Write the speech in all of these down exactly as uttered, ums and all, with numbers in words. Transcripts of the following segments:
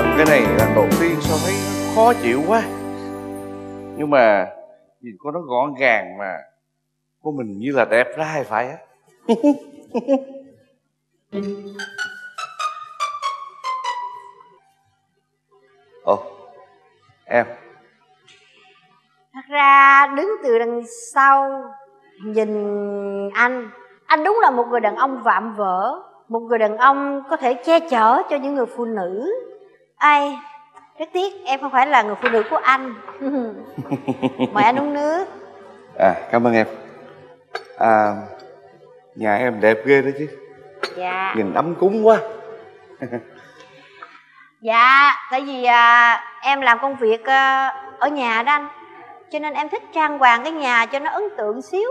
Bận cái này lần đầu tiên sao thấy khó chịu quá. Nhưng mà nhìn con nó gọn gàng mà cô mình như là đẹp ra hay phải á. Ồ, em. Thật ra đứng từ đằng sau nhìn anh, anh đúng là một người đàn ông vạm vỡ, một người đàn ông có thể che chở cho những người phụ nữ. Ai, rất tiếc em không phải là người phụ nữ của anh. Mời anh uống nước. À, cảm ơn em. À, nhà em đẹp ghê đó chứ. Dạ. Nhìn ấm cúng quá. Dạ, tại vì à, em làm công việc à, ở nhà đó anh, cho nên em thích trang hoàng cái nhà cho nó ấn tượng xíu.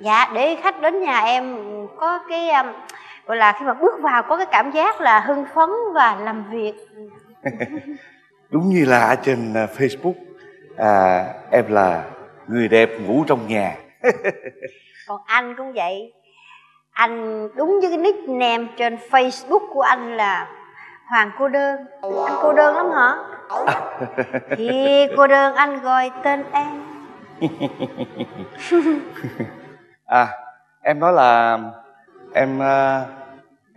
Dạ, để khách đến nhà em có cái à, gọi là khi mà bước vào có cái cảm giác là hưng phấn và làm việc. Đúng như là ở trên Facebook à, em là người đẹp ngủ trong nhà. Còn anh cũng vậy. Anh đúng với cái nickname trên Facebook của anh là Hoàng Cô Đơn. Anh cô đơn lắm hả? À. Thì cô đơn anh gọi tên em. À, em nói là em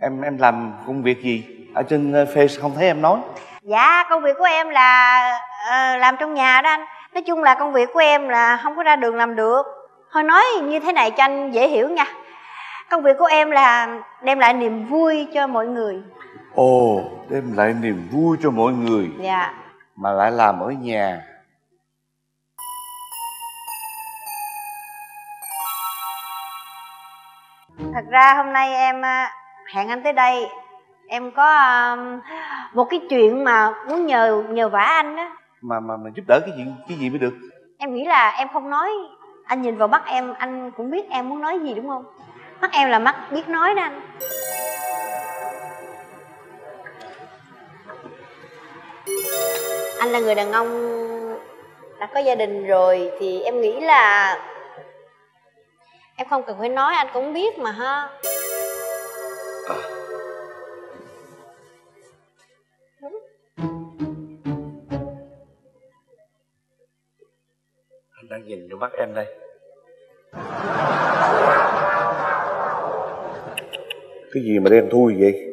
em em làm công việc gì? Ở trên Facebook không thấy em nói. Dạ, công việc của em là uh, làm trong nhà đó anh. Nói chung là công việc của em là không có ra đường làm được. Thôi nói như thế này cho anh dễ hiểu nha. Công việc của em là đem lại niềm vui cho mọi người. Ồ, đem lại niềm vui cho mọi người. Dạ. Mà lại làm ở nhà. Thật ra hôm nay em hẹn anh tới đây, em có một cái chuyện mà muốn nhờ nhờ vả anh á. Mà mà mà giúp đỡ cái gì cái gì mới được. Em nghĩ là em không nói, anh nhìn vào mắt em, anh cũng biết em muốn nói gì đúng không? Mắt em là mắt biết nói đó anh. Anh là người đàn ông đã có gia đình rồi thì em nghĩ là em không cần phải nói, anh cũng biết mà ha. À. Anh đang nhìn vào mắt em đây. Cái gì mà đen thui vậy?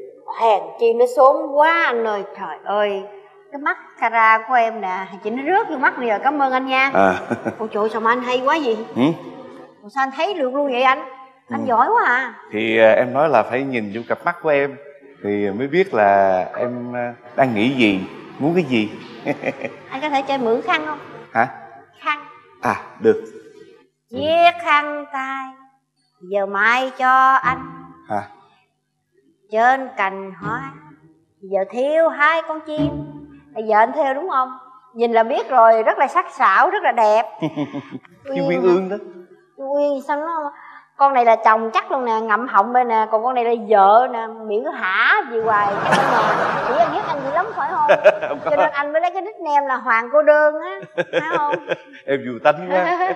Hèn chi nó xốn quá anh ơi, trời ơi. Cái mascara của em nè, chị nó rớt vô mắt bây giờ, cảm ơn anh nha. À. Ôi trời ơi, sao mà anh hay quá vậy? Ừ? Sao anh thấy được luôn vậy anh? Anh ừ. giỏi quá à. Thì à, em nói là phải nhìn vô cặp mắt của em thì mới biết là em đang nghĩ gì, muốn cái gì. Anh có thể cho em mượn khăn không? Hả? Khăn. À, được. Chiếc khăn tay giờ mai cho anh. Hả? Trên cành hoa giờ thiếu hai con chim. Bây giờ anh theo đúng không? Nhìn là biết rồi, rất là sắc sảo, rất là đẹp. Kim Uyên Ương đó. Uyên sao nó... Con này là chồng chắc luôn nè, ngậm họng bên nè. Còn con này là vợ nè, miệng cứ hả gì hoài. Chắc là chỉ anh biết anh dữ lắm phải không? Không cho nên anh mới lấy cái nickname là Hoàng Cô Đơn á. Phải không? Em dù tánh quá.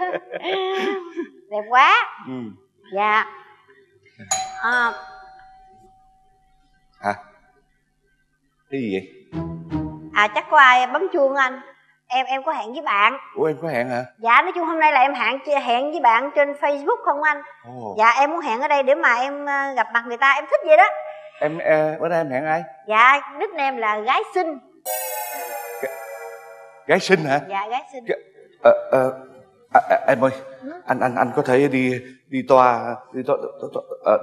Đẹp quá. Ừ. Dạ. À. Hả? Cái gì vậy? À, chắc có ai bấm chuông anh. Em em có hẹn với bạn. Ủa em có hẹn hả? Dạ, nói chung hôm nay là em hẹn hẹn với bạn trên Facebook không anh? Ồ. Dạ, em muốn hẹn ở đây để mà em gặp mặt người ta, em thích vậy đó. Em bữa nay em hẹn ai? Dạ, nickname là Gái Xinh. Gái Xinh hả? Dạ, Gái Xinh. Ờ ờ em ơi, anh anh anh có thể đi đi toa đi toa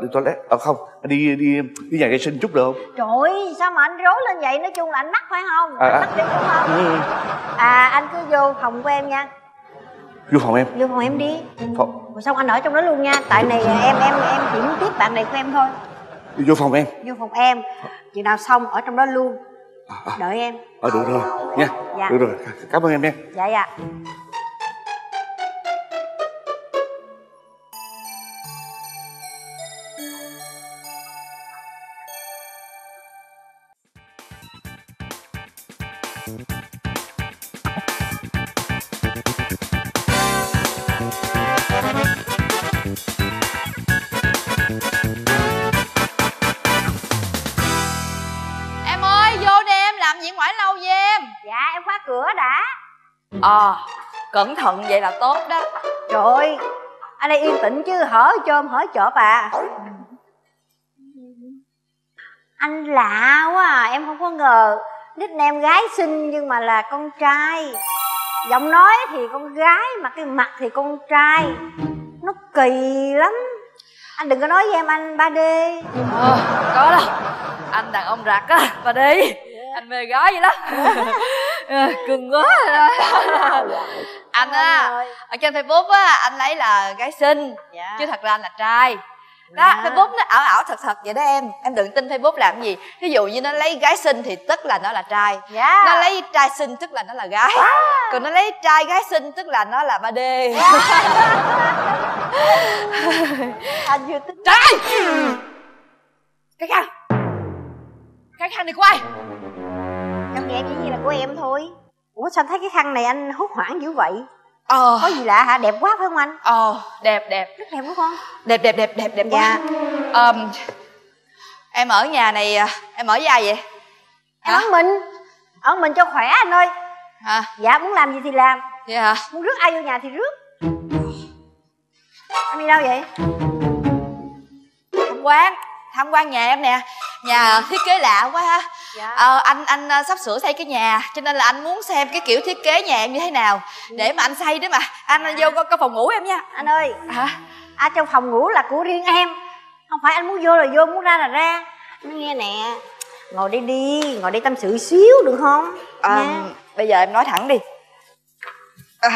đi toilet ở không? Đi đi đi nhà vệ sinh chút được không? Trời ơi, sao mà anh rối lên vậy? Nói chung là anh mắc phải không? Anh mắc đi đúng không? À, anh cứ vô phòng của em nha. Vô phòng em? Vô phòng em đi. Phòng. Xong anh ở trong đó luôn nha. Tại này em em em chỉ muốn tiếp bạn này của em thôi. Vô phòng em. Vô phòng em. Chuyện nào xong ở trong đó luôn. Đợi em. Ờ được rồi nha. Được rồi. Cảm ơn em nha. Dạ dạ. diện ngoại lâu với em. Dạ em khóa cửa đã. Ờ à, cẩn thận vậy là tốt đó. Trời ơi, anh đây yên tĩnh chứ hở chôm hở chộp à. Anh lạ quá à, em không có ngờ nickname gái xinh nhưng mà là con trai. Giọng nói thì con gái mà cái mặt thì con trai. Nó kỳ lắm. Anh đừng có nói với em anh ba đê. Ờ, có đâu. Anh đàn ông rạc á, ba đê. Anh mê gái vậy lắm. Cưng quá. Anh á, ở trên Facebook á, anh lấy là gái xinh. Dạ. Chứ thật ra anh là trai. Đó, à. Facebook nó ảo ảo thật thật vậy đó em. Em đừng tin Facebook làm gì. Ví dụ như nó lấy gái xinh thì tức là nó là trai. Yeah. Nó lấy trai xinh tức là nó là gái. À. Còn nó lấy trai gái xinh tức là nó là ba đê. Yeah. Anh vừa tính trai. Cái khăn. Cái khăn này của ai? Em nghĩ chỉ như là của em thôi. Ủa sao anh thấy cái khăn này anh hốt hoảng dữ vậy? Ờ. Có gì lạ hả? Đẹp quá phải không anh? Ờ, đẹp đẹp. Rất đẹp quá con. Đẹp đẹp đẹp đẹp đẹp dạ. Quá. um, Em ở nhà này, em ở với ai vậy? Em ở mình. Ở mình cho khỏe anh ơi. Hả? Dạ muốn làm gì thì làm. Vậy hả? Muốn rước ai vô nhà thì rước. Em đi đâu vậy? Tham quan. Tham quan nhà em nè. Nhà thiết kế lạ quá ha. Dạ. Ờ, anh anh sắp sửa xây cái nhà cho nên là anh muốn xem cái kiểu thiết kế nhà em như thế nào. Ừ. Để mà anh xây đó mà anh, anh vô coi, coi phòng ngủ em nha anh ơi. Hả? À, trong phòng ngủ là của riêng em, không phải anh muốn vô là vô, muốn ra là ra. Anh nghe nè, ngồi đây đi, ngồi đây tâm sự xíu được không? À, bây giờ em nói thẳng đi. À,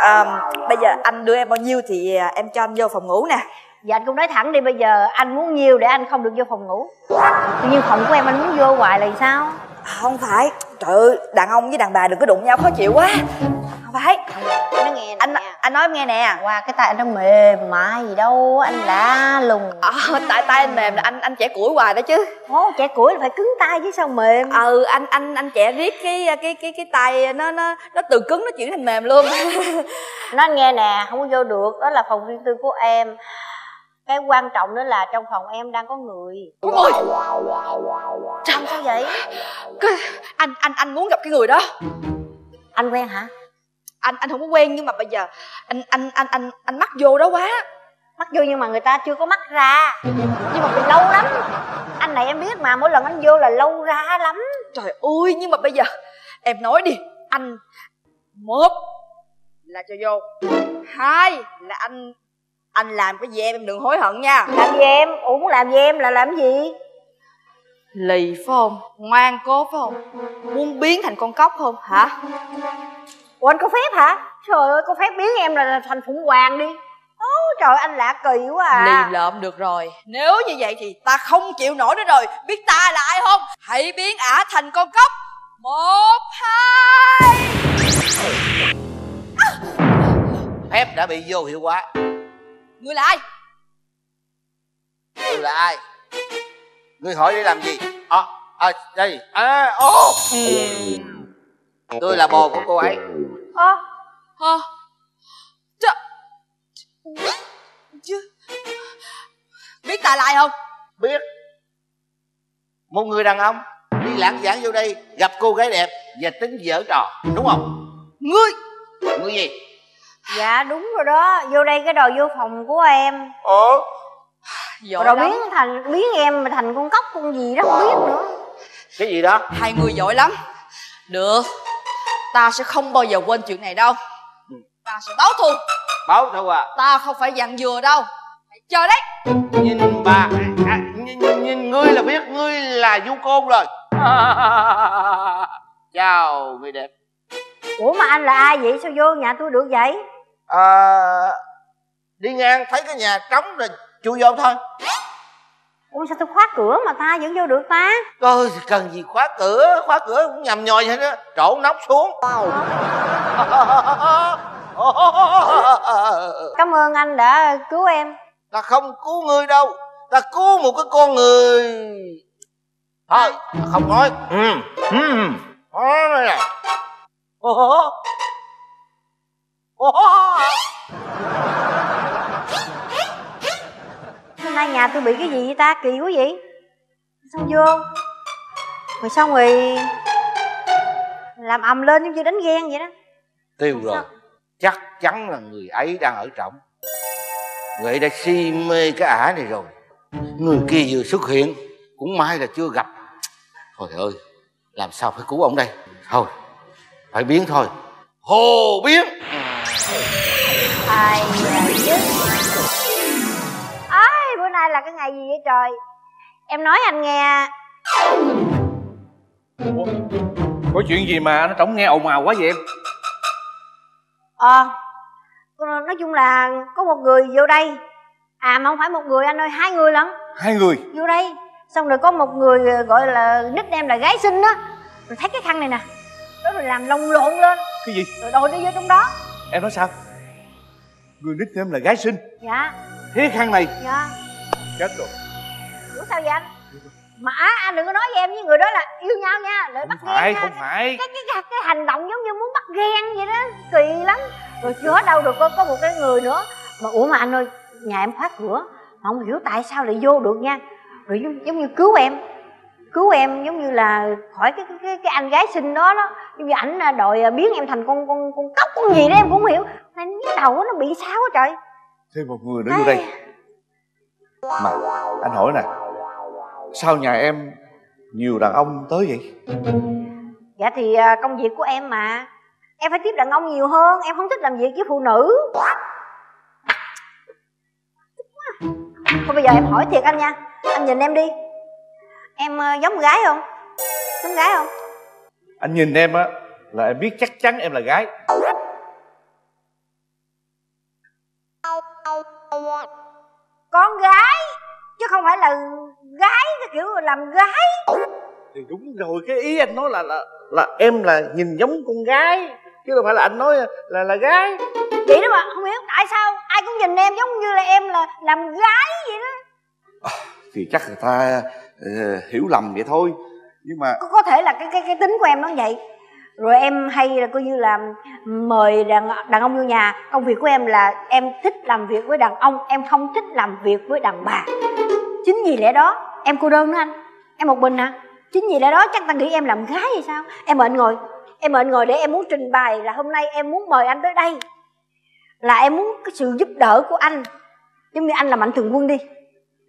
à, bây giờ anh đưa em bao nhiêu thì em cho anh vô phòng ngủ nè. Dạ anh cũng nói thẳng đi, bây giờ anh muốn nhiều để anh không được vô phòng ngủ. Tự nhiên phòng của em anh muốn vô hoài là sao? Không phải, trời ơi, đàn ông với đàn bà đừng có đụng nhau khó chịu quá. Không phải. Nó nghe nè. Anh, anh nói em nghe nè. Qua cái tay anh nó mềm mại gì đâu, anh lạ lùng. Ờ, tại tay anh mềm là anh anh chẻ củi hoài đó chứ. Ồ, chẻ củi là phải cứng tay chứ sao mềm. Ừ, anh anh anh chẻ riết cái cái cái cái tay nó nó nó từ cứng nó chuyển thành mềm luôn. Nó nghe nè, không có vô được, đó là phòng riêng tư của em. Cái quan trọng nữa là trong phòng em đang có người. Có người? Sao sao vậy? Cái, anh anh anh muốn gặp cái người đó. Anh quen hả? Anh anh không có quen nhưng mà bây giờ anh anh anh anh anh mắc vô đó quá. Mắc vô nhưng mà người ta chưa có mắc ra. Nhưng mà bị lâu lắm. Anh này em biết mà, mỗi lần anh vô là lâu ra lắm. Trời ơi, nhưng mà bây giờ em nói đi, anh một là cho vô, hai là anh anh làm cái gì em em đừng hối hận nha. Làm gì em? Ủa muốn làm gì em là làm gì? Lì phải không? Ngoan cố phải không? Muốn biến thành con cóc không hả? Ủa anh có phép hả? Trời ơi, có phép biến em là thành phụng hoàng đi. Ôi trời, anh lạ kỳ quá à. Lì lợm được rồi. Nếu như vậy thì ta không chịu nổi nữa rồi. Biết ta là ai không? Hãy biến ả thành con cóc. Một, hai. À. Phép đã bị vô hiệu quả. Ngươi là ai? Ngươi là ai? Ngươi hỏi để làm gì? Ờ, à, à, đây, à, ô ừ. Tôi là bồ của cô ấy. Ơ, ơ, trời, chứ biết ta là ai không? Biết. Một người đàn ông đi lãng giảng vô đây gặp cô gái đẹp và tính giở trò, đúng không? Ngươi, ngươi gì? Dạ đúng rồi đó, vô đây cái đòi vô phòng của em. Ủa? Rồi đó. biến thành biến em mà thành con cóc con gì đó không biết nữa. Cái gì đó? Hai người giỏi lắm. Được, ta sẽ không bao giờ quên chuyện này đâu. Ta sẽ báo thù. Báo thù à? Ta không phải dặn dừa đâu. Hãy chờ đấy. Nhìn bà, à, nhìn, nhìn ngươi là biết ngươi là du côn rồi. À, chào người đẹp. Ủa mà anh là ai vậy? Sao vô nhà tôi được vậy? À, đi ngang thấy cái nhà trống rồi chui vô thôi. Ủa sao tôi khóa cửa mà ta vẫn vô được ta? Ôi cần gì khóa cửa, khóa cửa cũng nhầm nhòi vậy đó. Trộn nóc xuống. Cảm ơn anh đã cứu em. Ta không cứu ngươi đâu, ta cứu một cái con người. Thôi, ta không nói. Ừ. Ừ. Nói này. Ủa? Ủa? Hôm nay nhà tôi bị cái gì vậy ta? Kỳ quá vậy? Sao vô? Rồi xong rồi... làm ầm lên giống như đánh ghen vậy đó. Tiêu không rồi sao? Chắc chắn là người ấy đang ở trỏng, người ấy đã si mê cái ả này rồi. Người kia vừa xuất hiện, cũng may là chưa gặp. Thôi ơi, làm sao phải cứu ông đây. Thôi, phải biến thôi. Hồ biến. Ai chứ. Ai, bữa nay là cái ngày gì vậy trời? Em nói anh nghe. Ủa, có chuyện gì mà nó trỏng nghe ồn ào quá vậy em? Ờ, nói chung là có một người vô đây. À mà không phải một người anh ơi, hai người lận. Hai người? Vô đây. Xong rồi có một người gọi là nickname là gái xinh á. Rồi thấy cái khăn này nè, đó rồi làm lồng lộn lên. Cái gì? Rồi đòi nó vô trong đó. Em nói sao? Người nickname là gái xinh? Dạ. Thế khăn này? Dạ. Chết rồi. Ủa sao vậy anh? Mà á, anh đừng có nói với em với người đó là yêu nhau nha. Lại bắt ghen nha. Không phải. Cái, cái, cái, cái hành động giống như muốn bắt ghen vậy đó. Kỳ lắm. Rồi chớ đâu được có, có một cái người nữa mà. Ủa mà anh ơi, nhà em khóa cửa mà không hiểu tại sao lại vô được nha. Rồi giống như cứu em, cứu em giống như là khỏi cái cái cái anh gái xinh đó đó. Giống như ảnh đòi biến em thành con con con cóc con gì đó em cũng không hiểu. Nên cái đầu nó bị sao á trời. Thêm một người nữa vô đây. Mà anh hỏi nè, sao nhà em nhiều đàn ông tới vậy? Dạ thì công việc của em mà, em phải tiếp đàn ông nhiều hơn. Em không thích làm việc với phụ nữ. Thôi bây giờ em hỏi thiệt anh nha, anh nhìn em đi, em giống gái không? Giống gái không? Anh nhìn em á là em biết chắc chắn em là gái. Con gái chứ không phải là gái cái kiểu làm gái. Thì đúng rồi, cái ý anh nói là là là em là nhìn giống con gái chứ đâu phải là anh nói là là gái. Vậy đó mà không hiểu tại sao ai cũng nhìn em giống như là em là làm gái vậy đó. À, thì chắc người ta uh, hiểu lầm vậy thôi. Nhưng mà có, có thể là cái cái cái tính của em nó vậy. Rồi em hay là coi như là mời đàn đàn ông vô nhà. Công việc của em là em thích làm việc với đàn ông, em không thích làm việc với đàn bà. Chính vì lẽ đó em cô đơn đó anh, em một mình à. Chính vì lẽ đó chắc ta nghĩ em làm gái hay sao. Em mệt ngồi, em mệt ngồi để em muốn trình bày là hôm nay em muốn mời anh tới đây là em muốn cái sự giúp đỡ của anh. Giống như anh là Mạnh Thường Quân đi,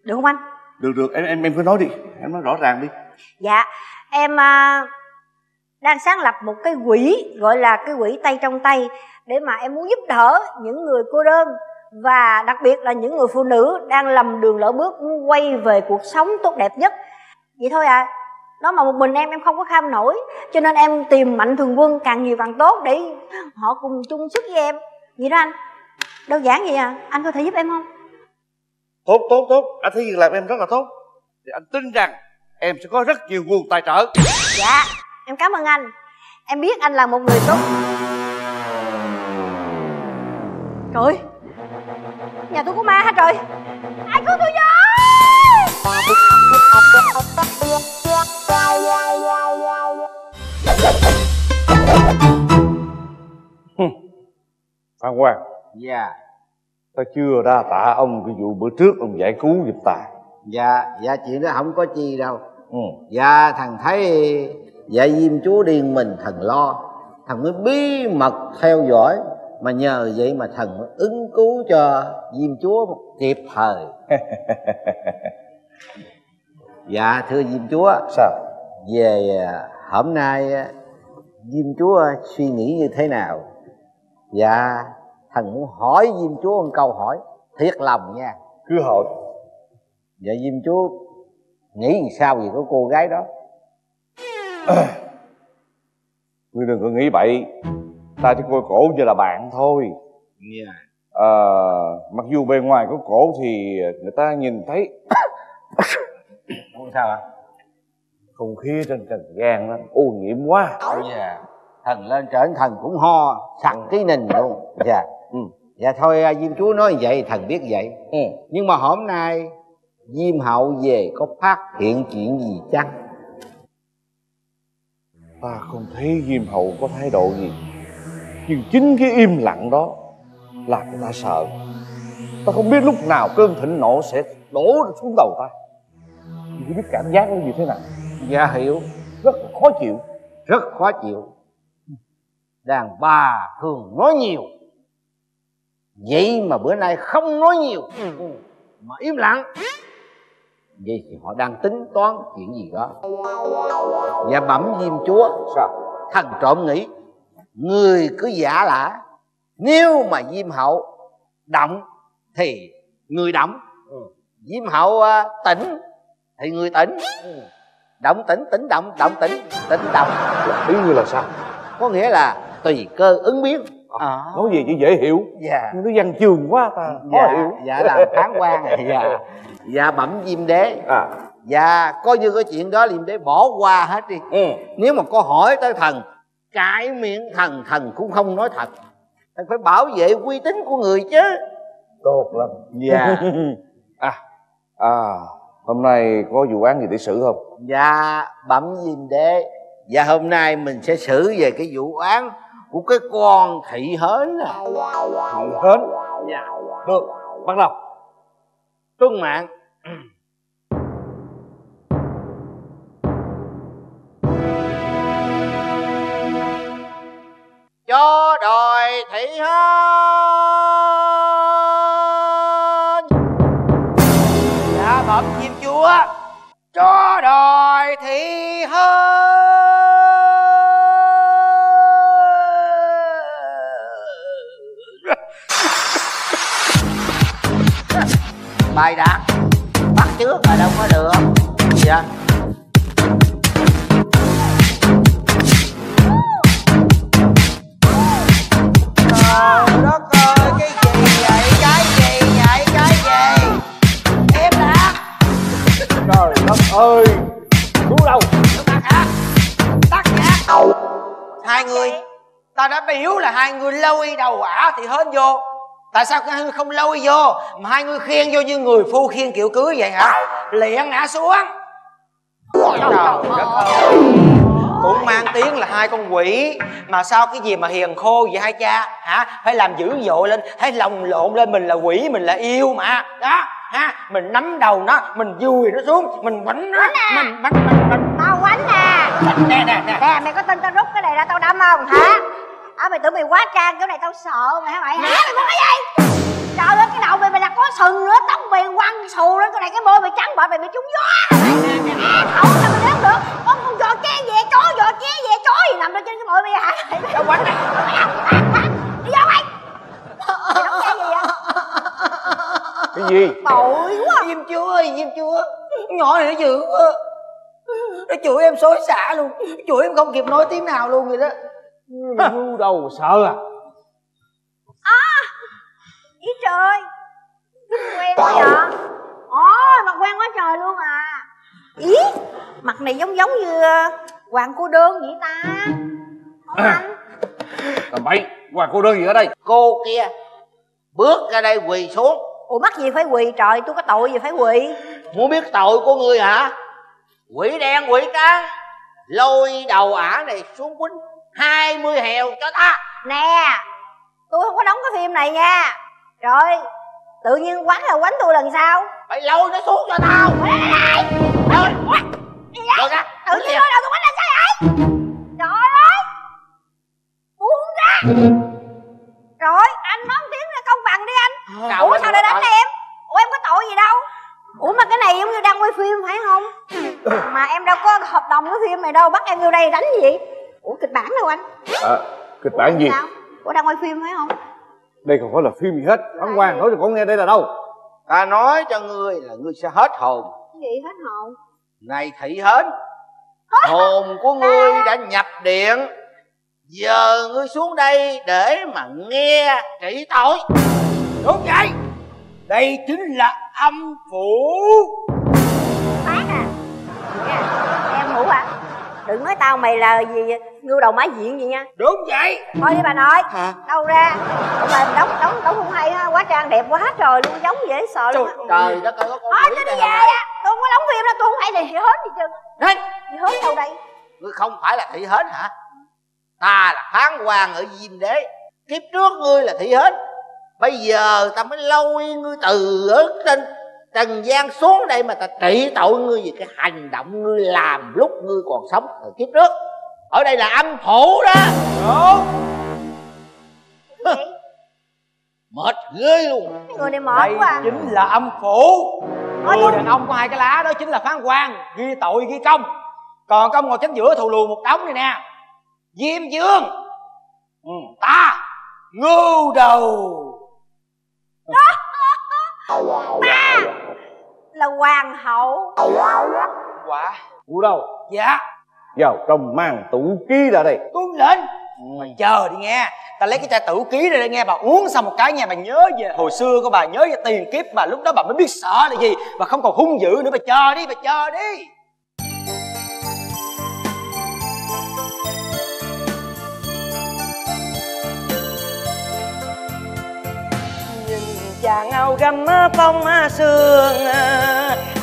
được không anh? Được được, em em em cứ nói đi, em nói rõ ràng đi. Dạ, em à, đang sáng lập một cái quỹ gọi là cái quỹ Tay Trong Tay để mà em muốn giúp đỡ những người cô đơn và đặc biệt là những người phụ nữ đang lầm đường lỡ bước muốn quay về cuộc sống tốt đẹp nhất. Vậy thôi à. Nó mà một mình em em không có kham nổi, cho nên em tìm Mạnh Thường Quân càng nhiều càng tốt để họ cùng chung sức với em. Vậy đó anh, đơn giản vậy à, anh có thể giúp em không? Tốt, tốt, tốt, anh thấy việc làm em rất là tốt. Thì anh tin rằng em sẽ có rất nhiều nguồn tài trợ. Dạ, em cảm ơn anh. Em biết anh là một người tốt. Trời ơi, nhà tôi có ma hả trời? Ai cứu tôi với? Phan Quang. Dạ. Ta chưa đa tạ ông cái vụ bữa trước ông giải cứu giúp ta. Dạ, dạ chuyện đó không có chi đâu. Ừ. Dạ thằng thấy dạ Diêm Chúa điên mình thần lo, thằng mới bí mật theo dõi. Mà nhờ vậy mà thần mới ứng cứu cho Diêm Chúa kịp thời. Dạ thưa Diêm Chúa. Sao? Về hôm nay Diêm Chúa suy nghĩ như thế nào? Dạ thần muốn hỏi Diêm Chúa một câu hỏi thiệt lòng nha. Cứ hỏi. Dạ Diêm Chúa nghĩ sao về cái cô gái đó? À, ngươi đừng có nghĩ bậy, ta chỉ coi cổ như là bạn thôi. Yeah. À, mặc dù bề ngoài của cổ thì người ta nhìn thấy không sao ạ? À? Không khí trên trần gian nó ô nhiễm quá. Yeah. Thần lên trển thần cũng ho sặc cái nình luôn. Dạ. Ừ. Dạ thôi Diêm Chúa nói vậy thần biết vậy. Ừ. Nhưng mà hôm nay Diêm Hậu về có phát hiện chuyện gì chăng? Ta không thấy Diêm Hậu có thái độ gì, nhưng chính cái im lặng đó làm người ta sợ. Ta không biết lúc nào cơn thịnh nộ sẽ đổ xuống đầu ta. Chỉ biết cảm giác nó như thế nào. Dạ hiểu. Rất khó chịu. Rất khó chịu. đàn bà thường nói nhiều, vậy mà bữa nay không nói nhiều mà im lặng, vậy thì họ đang tính toán chuyện gì đó. Và bẩm Diêm Chúa, sao thằng trộm nghĩ người cứ giả lả, nếu mà Diêm Hậu động thì người động, ừ. Diêm Hậu tỉnh thì người tỉnh, ừ. Động tỉnh, tỉnh động, động tỉnh, tỉnh động. Ý người là sao? Có nghĩa là tùy cơ ứng biến. À, nói gì chỉ dễ hiểu, dạ. Nhưng nó văn chương quá ta, dạ, khó hiểu. Dạ, làm phán quan. Dạ, dạ bẩm Diêm Đế, à. Dạ, coi như cái chuyện đó Diêm Đế bỏ qua hết đi, ừ. Nếu mà có hỏi tới thần, cái miệng thần, thần cũng không nói thật. Thần phải bảo vệ uy tín của người chứ. Tốt lắm. Dạ. à, à, hôm nay có vụ án gì để xử không? Dạ, bẩm Diêm Đế, dạ hôm nay mình sẽ xử về cái vụ án của cái con thị hến à. Thị hến? Dạ. Được, bắt đầu. Tuân mạng. Cho đòi thị hến. Dạ bẩm Diêm Chúa, cho đòi thị hến. Bài đã bắt trước mà đâu có được. Dạ. Trời đất ơi, cái gì vậy? Cái gì vậy? Cái gì? Em đã. Trời đất ơi, cứu đâu? Tắt hả? Tắt nhạc. Hai người, tao đã biểu là hai người lôi đầu ả thì hến vô. Tại sao hai người không lôi vô mà hai người khiêng vô như người phu khiêng kiệu cưới vậy hả? Liền ngã xuống. Trời đất ơi, cũng mang tiếng là hai con quỷ mà sao cái gì mà hiền khô vậy hai cha hả? Phải làm dữ dội lên, thấy lồng lộn lên, mình là quỷ, mình là yêu mà đó ha. Mình nắm đầu nó, mình vùi nó xuống, mình quánh nó, mình bắt mình mình tao quánh nè. Nè nè nè nè, mày có tin tao rút cái này ra tao đâm không hả? À, mày tưởng mày quá trang kiểu này tao sợ mày hả mày? Hả mày muốn cái gì? Trời ơi, cái đầu mày mày là có sừng nữa, tóc mày quăng xù lên cái này, cái môi mày trắng bệt, mày bị trúng gió. À, khẩu sao mày đứng được? Con con giò che về chó, giò che về chó gì nằm lên trên cái môi mày hả? Tao quánh này. Đi vô mày. Mày đóng cái gì vậy? Cái gì? Tội quá. Diêm Chúa ơi, Diêm Chúa, nhỏ này nó dữ quá. Nó chửi em xối xả luôn, chửi em không kịp nói tiếng nào luôn vậy đó. Ngu đầu sợ à? À, ý trời, quen quá vậy? Ồ, mặt quen quá trời luôn à. Ý, mặt này giống giống như Hoàng Cô Đơn vậy ta? Không anh? Làm bậy, Hoàng Cô Đơn gì ở đây? Cô kia bước ra đây quỳ xuống. Ủa mắc gì phải quỳ trời, tôi có tội gì phải quỳ? Muốn biết tội của ngươi hả? Quỷ đen quỷ trắng, lôi đầu ả này xuống quýnh hai mươi hèo cho ta. Nè, tôi không có đóng cái phim này nha. Rồi, tự nhiên quánh là quánh tôi lần sau. Mày lôi nó xuống cho tao. Mày lại lại. Rồi, đi ra. Ra. Tự nhiên lôi đầu tôi quánh là sao vậy? Trời ơi, buông ra. Rồi, anh nói một tiếng là công bằng đi anh. Cậu ủa sao lại đánh em? Ủa em có tội gì đâu? Ủa mà cái này giống như đang quay phim phải không? Mà em đâu có hợp đồng với phim này đâu, bắt em vô đây đánh gì vậy? Ủa kịch bản đâu anh? À, kịch bản gì? Sao? Ủa đang quay phim phải không? Đây không có là phim gì hết. Phán quan nói cho con nghe đây là đâu. Ta nói cho ngươi là ngươi sẽ hết hồn. Cái gì hết hồn? Này thị hến, hồn của ngươi đã nhập điện. Giờ ngươi xuống đây để mà nghe trị tội. Đúng vậy. Đây chính là âm phủ. Bác à, em ngủ à? Đừng nói tao mày là gì ngưu đầu mã diện gì nha. Đúng vậy. Thôi đi bà nội. Hả? Đâu ra mà đóng đóng đóng không hay ha, quá trang đẹp quá hết rồi luôn, giống dễ sợ luôn. Trời đất ơi, thôi tôi đi về á, tôi không có đóng phim đó, tôi không phải là thị hến gì chứ. Đấy, thị hến đâu đây? Ngươi không phải là thị hến hả? Ta là phán quan ở Diêm Đế, kiếp trước ngươi là thị hến, bây giờ ta mới lôi ngươi từ ở trên trần gian xuống đây mà ta trị tội ngươi vì cái hành động ngươi làm lúc ngươi còn sống ở kiếp trước. Ở đây là âm phủ đó. Đúng. Mệt ghê luôn. Cái người này mệt đây quá. Chính là âm phủ. Người đúng. Đàn ông có hai cái lá đó chính là phán quan, ghi tội ghi công. Còn công ngồi chính giữa thù lù một đống này nè. Diêm Dương, ừ, ta ngưu đầu đó. Ta là hoàng hậu. Quả ngưu đầu. Dạ. Vào trong mang tủ ký ra đây. Tuân lệnh. Mà chờ đi nghe, ta lấy cái chai tử ký ra đây nghe. Bà uống xong một cái nghe, bà nhớ về hồi xưa của bà, nhớ về tiền kiếp bà, lúc đó bà mới biết sợ là gì, bà không còn hung dữ nữa. Bà chờ đi, bà chờ đi. Nhìn chàng ao găm phong sương,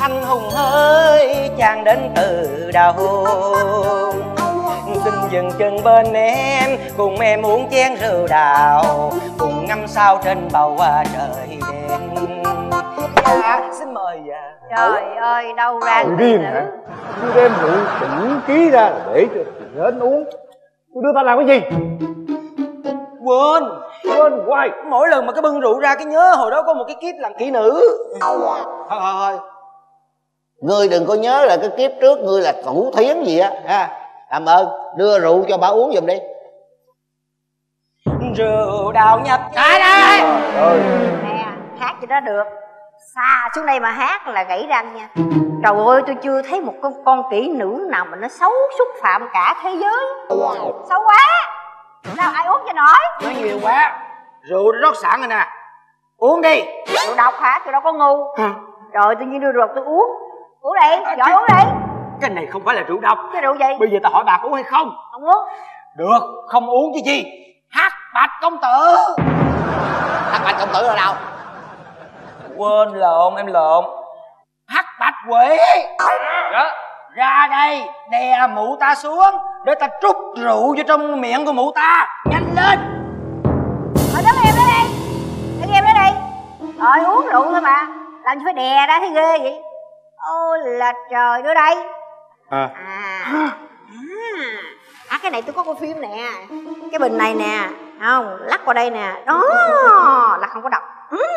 anh hùng ơi chàng đến từ đâu. Xin dừng chân bên em, cùng em uống chén rượu đào, cùng ngắm sao trên bầu trời đêm. À, xin mời. Trời ơi, đâu ra điên hả? Tôi đem rượu tỉnh ký ra để cho đến uống. Tôi đưa ta làm cái gì? Quên. Quên hoài. Mỗi lần mà cái bưng rượu ra cái nhớ hồi đó có một cái kiếp làm kỹ nữ. Thôi thôi thôi, ngươi đừng có nhớ là cái kiếp trước ngươi là thủ thiến gì á ha. Làm ơn đưa rượu cho bà uống giùm đi. Rượu đào nhập trái đây. Ơi. Nè, hát gì đó được. Xa xuống đây mà hát là gãy răng nha. Trời ơi, tôi chưa thấy một con con kỹ nữ nào mà nó xấu xúc phạm cả thế giới. Xấu quá. Sao ai uống cho nổi? Nói nhiều quá. Rượu nó rót sẵn rồi nè. Uống đi. Rượu độc hả? Tôi đâu có ngu. Rồi tự nhiên đưa rượu tôi uống. Uống đi, à, giỏi chứ... uống đi. Cái này không phải là rượu độc. Cái rượu gì? Bây giờ ta hỏi bà có uống hay không? Không uống. Được, không uống chứ gì. Hát Bạch Công Tử. Hát Bạch Công Tử ở đâu? Quên, lộn, em lộn. Hát Bạch Quỷ. Đó. Ra đây, đè mụ ta xuống, để ta trút rượu vô trong miệng của mụ ta. Nhanh lên. Thôi đứng em đó đi. Đứng em đó đi. Rồi uống rượu thôi mà, làm gì phải đè ra thấy ghê vậy. Ôi là trời, đưa đây. À. À. À, cái này tôi có coi phim nè. Cái bình này nè, không, lắc qua đây nè. Đó, là không có độc. Ừ,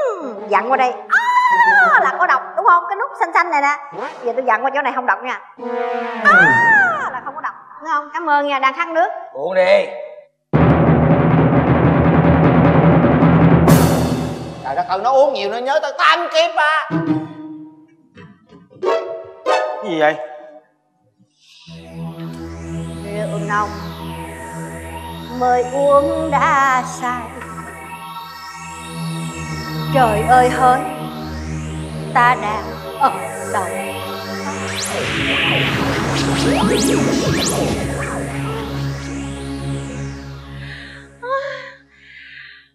dặn qua đây. À, là có độc, đúng không? Cái nút xanh xanh này nè. Giờ tôi dặn qua chỗ này không độc nha. À, là không có độc, đúng không? Cảm ơn nha, đang khát nước. Uống đi. Trời đất ơi, nó uống nhiều nó nhớ tới tam kiếp à. Gì vậy? Rượu nồng mới uống đã say. Trời ơi hỡi, ta đang ở đâu?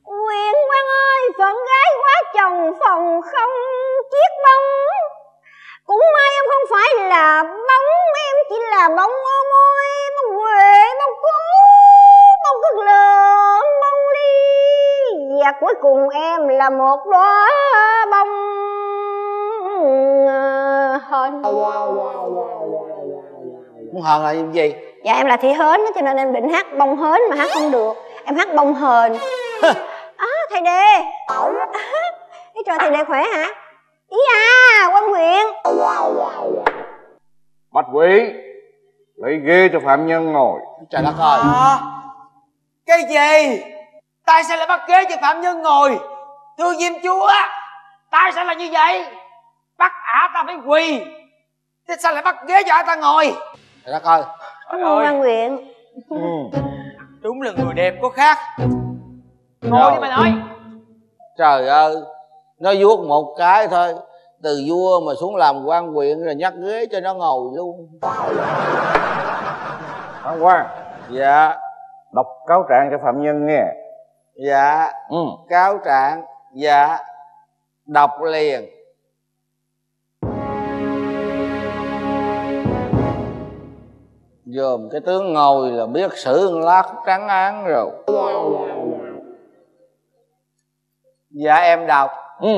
Nguyễn Quang ơi, phận gái quá chồng phòng không chiếc bóng. Cũng may em không phải là bóng, em chỉ là bóng ô môi, bóng quệ, bóng cú, bóng cực lớn, bóng ly. Và cuối cùng em là một đóa bông hên. Bông hên là gì? Dạ em là thị hến cho nên em định hát bông hến mà hát không được. Em hát bông hên. À, thầy Đề. Thấy trời, thầy Đề khỏe hả? Ý à, Quang Huyện. Bạch Quỷ, lấy ghế cho phạm nhân ngồi. Trời đất ơi. À, cái gì? Tại sao lại bắt ghế cho phạm nhân ngồi? Thưa Diêm Chúa, tại sao lại như vậy? Bắt ả ta phải quỳ, thế sao lại bắt ghế cho ả ta ngồi? Trời đất ơi. Cảm ơn Quang Huyện. Ừ. Đúng là người đẹp có khác. Ngồi đi mà nói. Trời ơi, nó vuốt một cái thôi, từ vua mà xuống làm quan huyện rồi nhắc ghế cho nó ngồi luôn. Phạm quan. Dạ. Đọc cáo trạng cho phạm nhân nghe. Dạ. Ừ. Cáo trạng. Dạ. Đọc liền. Dòm cái tướng ngồi là biết xử một lát trắng án rồi. Dạ em đọc. Ừ.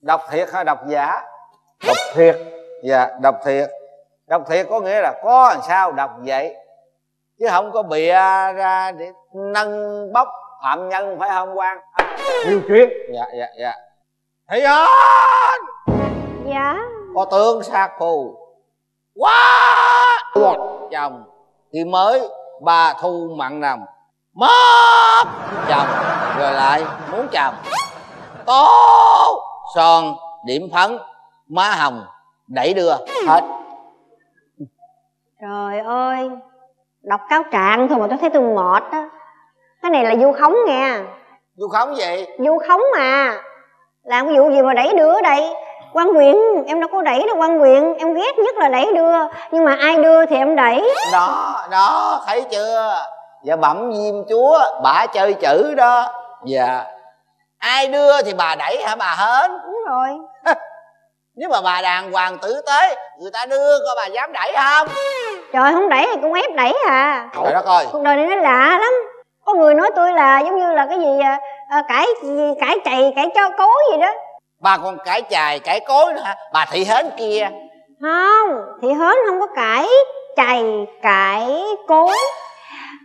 Đọc thiệt hay đọc giả? Đọc thiệt. Dạ, đọc thiệt. Đọc thiệt có nghĩa là có làm sao đọc vậy, chứ không có bịa ra để nâng bốc phạm nhân, phải không Quang? Nhiều chuyện. Dạ dạ dạ. Thầy ơi. Dạ. Có tướng sát phù quá một chồng thì mới bà thu mặn nằm mất chồng rồi lại muốn chồng, tố son điểm phấn má hồng đẩy đưa hết. Trời ơi, đọc cáo trạng thôi mà tôi thấy tôi mệt á. Cái này là vu khống nghe. Vu khống gì? Vu khống mà. Làm cái vụ gì mà đẩy đưa ở đây? Quan Quyện, em đâu có đẩy đâu Quan Quyện. Em ghét nhất là đẩy đưa, nhưng mà ai đưa thì em đẩy. Đó, đó, thấy chưa? Dạ bẩm Diêm Chúa, bà chơi chữ đó. Dạ. Ai đưa thì bà đẩy hả bà Hến? Đúng rồi. Nếu mà bà đàng hoàng tử tế, người ta đưa coi bà dám đẩy không? Trời, không đẩy thì cũng ép đẩy à. Trời đất ơi, cuộc đời này nó lạ lắm. Có người nói tôi là giống như là cái gì à, cãi gì, cãi chày, cãi cho cối gì đó. Bà còn cãi chày, cãi cối nữa hả? Bà Thị Hến kia. Không, Thị Hến không có cãi chày, cãi cối.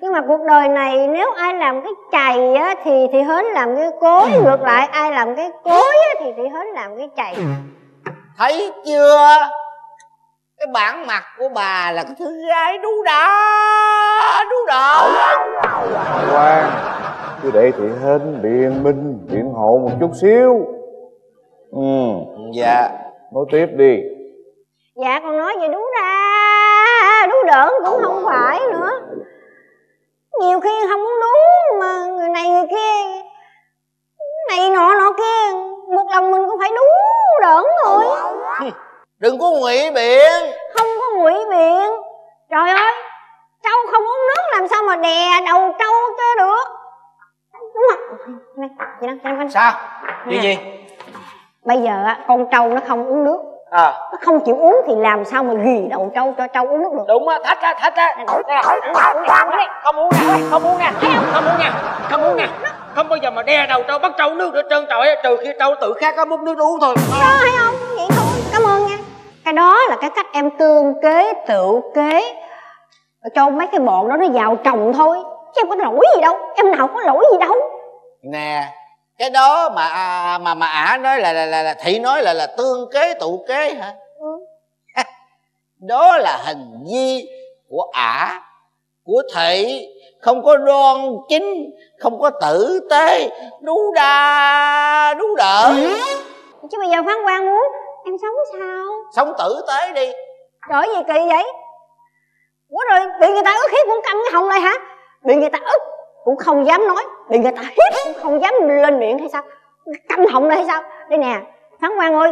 Nhưng mà cuộc đời này nếu ai làm cái chày á, thì Thị Hến làm cái cối. Ngược lại, ai làm cái cối á, thì Thị Hến làm cái chày. Thấy chưa? Cái bản mặt của bà là cái thứ gái đú đỏ, đú đỏ. Quang, cứ để Thị Hến biện minh, biện hộ một chút xíu. Ừ. Dạ. Nói tiếp đi. Dạ, còn nói về đú đa, đú đỡn cũng không phải nữa. Nhiều khi không muốn đú mà người này người kia, này nọ nọ kia, một lòng mình cũng phải đú đỡn rồi. Đừng có ngụy biện. Không có ngụy biện. Trời ơi, trâu không uống nước làm sao mà đè đầu trâu cho được. Này, chị đang, chị đang, sao? Chuyện gì? Bây giờ con trâu nó không uống nước à. Nó không chịu uống thì làm sao mà ghì đầu trâu cho trâu uống nước được. Đúng á, thách á, thách á. Không uống nè, không uống nè, không uống nè, không uống nè. Không bao giờ mà đe đầu trâu bắt trâu uống nước nữa trơn trọi, trừ khi trâu tự khát có múc nước uống thôi. Đó thấy không? Vậy thôi, cảm ơn nha. Cái đó là cái cách em tương kế tự kế cho mấy cái bọn đó nó vào chồng thôi, chứ em có lỗi gì đâu, em nào có lỗi gì đâu. Nè, cái đó mà à, mà mà ả nói là là, là là thị nói là là tương kế tự kế hả? Ừ. Đó là hành vi của ả, của thị, không có đoan chính, không có tử tế, đú đa đú đỡ. Chứ bây giờ Phán Quan muốn em sống sao? Sống tử tế đi. Trời gì kỳ vậy? Ủa rồi bị người ta ức hiếp cũng câm cái họng lại hả? Bị người ta ức cũng không dám nói, bị người ta hiếp cũng không dám lên miệng hay sao? Câm họng lại hay sao? Đây nè Phán Quan ơi,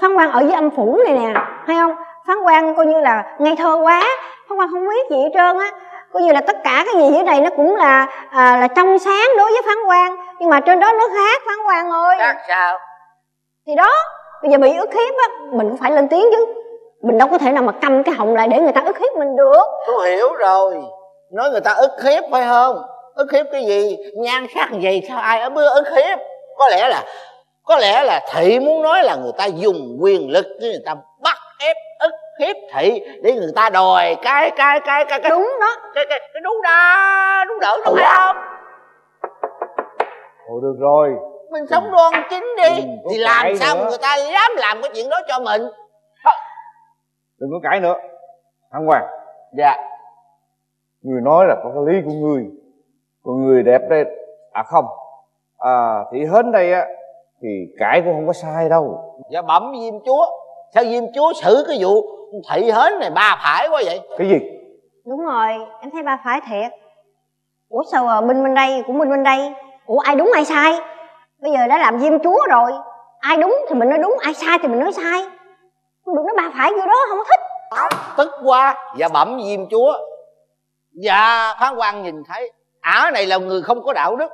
Phán Quan ở dưới âm phủ này nè, hay không? Phán Quan coi như là ngây thơ quá, Phán Quan không biết gì hết trơn á. Coi như là tất cả cái gì dưới đây nó cũng là à, là trong sáng đối với Phán Quan. Nhưng mà trên đó nó khác Phán Quan ơi. Khác sao? Thì đó, bây giờ bị ức hiếp á, mình cũng phải lên tiếng chứ. Mình đâu có thể nào mà câm cái họng lại để người ta ức hiếp mình được. Tôi hiểu rồi. Nói người ta ức hiếp phải không? Ức hiếp cái gì? Nhan sắc gì? Sao ai ở bữa ức hiếp? Có lẽ là Có lẽ là thị muốn nói là người ta dùng quyền lực, chứ người ta bắt ép ức hiếp thị để người ta đòi cái cái cái cái cái đúng đó, cái cái cái đúng đa đúng đỡ đâu phải không? Ủa được rồi, mình sống đoan chính đi thì làm sao nữa. Người ta dám làm cái chuyện đó cho mình. Đừng có cãi nữa Phán Quan. Dạ. Người nói là có cái lý của người, còn người đẹp đây à không à, thì Hến đây á thì cãi cũng không có sai đâu. Dạ bẩm Diêm Chúa, sao Diêm Chúa xử cái vụ Thị Hến này ba phải quá vậy? Cái gì? Đúng rồi, em thấy ba phải thiệt. Ủa sao à, bên bên đây cũng bên bên đây. Ủa ai đúng ai sai? Bây giờ đã làm Diêm Chúa rồi, ai đúng thì mình nói đúng, ai sai thì mình nói sai. Không được nói ba phải vô đó, không có thích. Tức quá. Dạ bẩm Diêm Chúa, dạ Phán Quan nhìn thấy ả này là người không có đạo đức.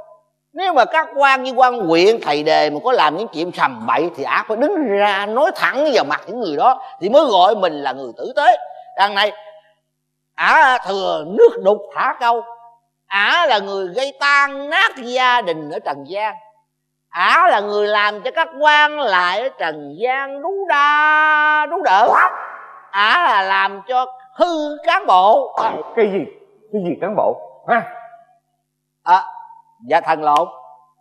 Nếu mà các quan như quan huyện, thầy đề mà có làm những chuyện sầm bậy thì ả phải đứng ra nói thẳng vào mặt những người đó thì mới gọi mình là người tử tế. Đằng này ả thừa nước đục thả câu, ả là người gây tan nát gia đình ở trần gian, ả là người làm cho các quan lại ở trần gian đú đa đú đỡ. ả là làm cho hư cán bộ. À, cái gì cái gì cán bộ ha? À, dạ thần lộn,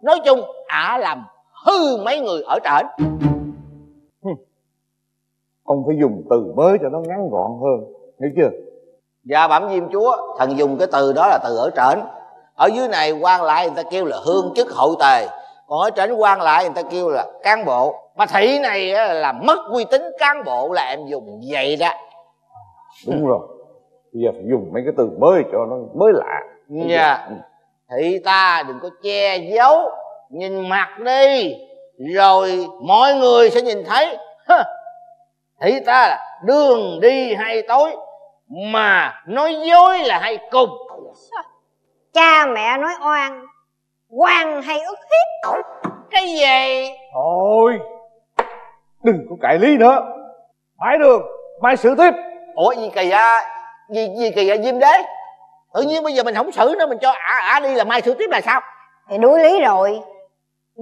nói chung ả làm hư mấy người ở trển. Ông phải dùng từ mới cho nó ngắn gọn hơn, hiểu chưa? Dạ bẩm Diêm Chúa, thần dùng cái từ đó là từ ở trển. Ở dưới này quan lại người ta kêu là hương chức hậu tề, còn ở trển quan lại người ta kêu là cán bộ. Mà thị này là mất uy tín cán bộ là em dùng vậy đó. Đúng rồi, bây giờ phải dùng mấy cái từ mới cho nó mới lạ. Dạ, thị ta đừng có che giấu, nhìn mặt đi, rồi mọi người sẽ nhìn thấy. Thị ta là đường đi hay tối, mà nói dối là hay cùng. Cha mẹ nói oan, quan hay ức hiếp. Cái gì? Thôi, đừng có cãi lý nữa. Phải đường, mai xử tiếp. Ủa gì kỳ à? Gì, gì kỳ à Diêm Đế? Tự nhiên bây giờ mình không xử nữa, mình cho ả ả đi là mai xử tiếp là sao? Thì đuối lý rồi.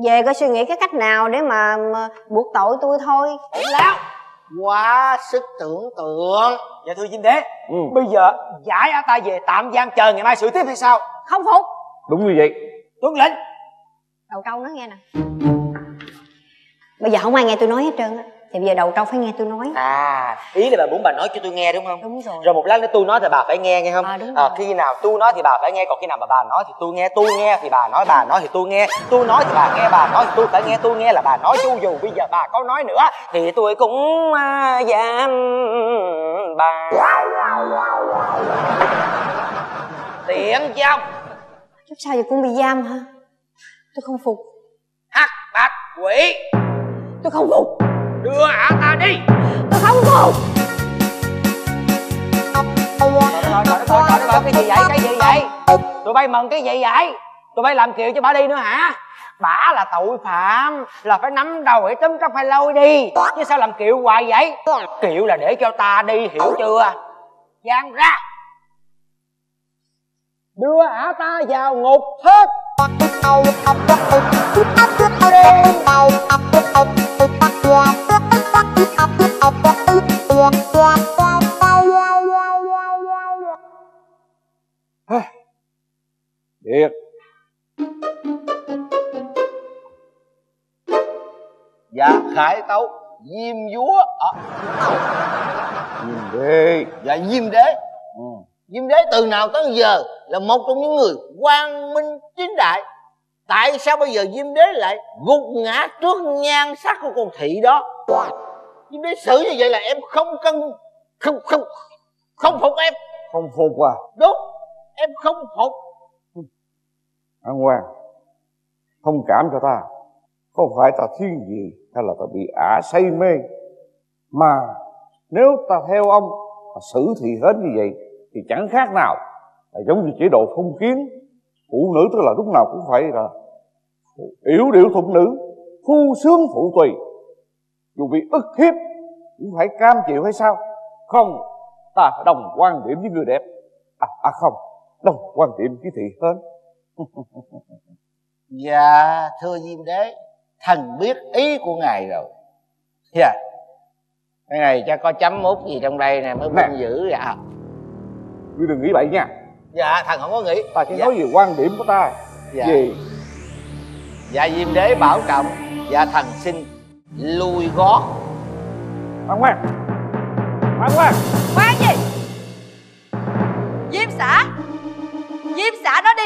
Về coi suy nghĩ cái cách nào để mà, mà buộc tội tôi thôi. Láo, quá sức tưởng tượng. Dạ thưa Diêm Đế, ừ. Bây giờ giải ả ta về tạm giam chờ ngày mai xử tiếp hay sao? Không phục. Đúng như vậy. Tuân lệnh. Đầu trâu nó nghe nè. Bây giờ không ai nghe tôi nói hết trơn á, thì bây giờ đầu trâu phải nghe tôi nói. À, ý là bà muốn bà nói cho tôi nghe đúng không? Đúng rồi. Rồi một lát nữa tôi nói thì bà phải nghe nghe không? À, đúng rồi. À, khi nào tôi nói thì bà phải nghe, còn khi nào mà bà nói thì tôi nghe, tôi nghe thì bà nói, bà nói thì tôi nghe, tôi nói thì bà nghe, bà nói thì tôi phải nghe, tôi nghe là bà nói, chứ dù bây giờ bà có nói nữa thì tôi cũng dám bà. Tiện chồng. Lúc sau giờ cũng bị giam hả? Tôi không phục. Hắc bạch quỷ, tôi không phục. Đưa ả ta đi. Tôi không phục. Trời đất ơi, cái gì vậy, cái gì vậy? Tụi bay mừng cái gì vậy? Tụi bay làm kiều cho bà đi nữa hả? Bả là tội phạm, là phải nắm đầu để tấm trong phải lôi đi, chứ sao làm kiệu hoài vậy? Kiệu là để cho ta đi, hiểu chưa? Giang ra. Đưa ả ta vào ngục hết. Điệt. Dạ khải tấu Diêm Vúa à. Diêm Đế. Dạ Diêm Đế. Ừ. Diêm Đế từ nào tới giờ là một trong những người quang minh chính đại. Tại sao bây giờ Diêm Đế lại gục ngã trước nhan sắc của con thị đó? Diêm Đế xử như vậy là em không cân không không không phục em. Không phục à? Đúng, em không phục. An Hoàng, thông cảm cho ta. Không phải ta thiên vị hay là ta bị ả say mê, mà nếu ta theo ông ta xử thị hết như vậy thì chẳng khác nào là giống như chế độ phong kiến. Phụ nữ tức là lúc nào cũng phải là yếu điệu thục nữ, phu sướng phụ tùy. Dù bị ức hiếp cũng phải cam chịu hay sao? Không, ta phải đồng quan điểm với người đẹp. À, à không, đồng quan điểm với thị hơn. Dạ thưa Diêm Đế, thần biết ý của ngài rồi. Dạ cái này cho có chấm mút gì trong đây nè mới vinh dữ. Dạ ngươi đừng nghĩ vậy nha. Dạ thần không có nghĩ. Ta chỉ dạ. nói về quan điểm của ta. Dạ gì? Dạ Diêm Đế bảo trọng. Dạ thần xin lui gót. Khoan khoan khoan khoan khoan gì? Diêm xã, Diêm xã nó đi.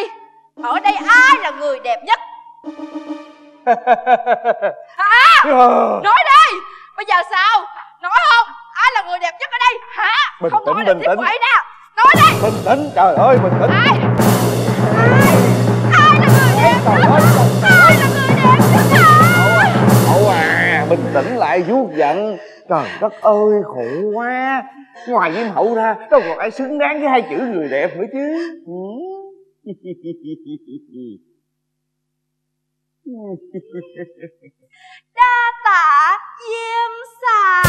Ở đây ai là người đẹp nhất? À, nói đi. Bây giờ sao? Nói không? Ai là người đẹp nhất ở đây? Hả? Bình không tĩnh, nói bình tĩnh. Nè. Nói đi. Bình tĩnh, trời ơi, bình tĩnh. Ai? Ai? Ai là người đẹp nhất? Ai là người đẹp nhất hả? Ủa à, bình tĩnh lại vuốt giận. Trời đất ơi, khổ quá. Ngoài Diêm Hậu ra, đâu còn ai xứng đáng với hai chữ người đẹp nữa chứ. Ừ. Đa tạ Diêm xã.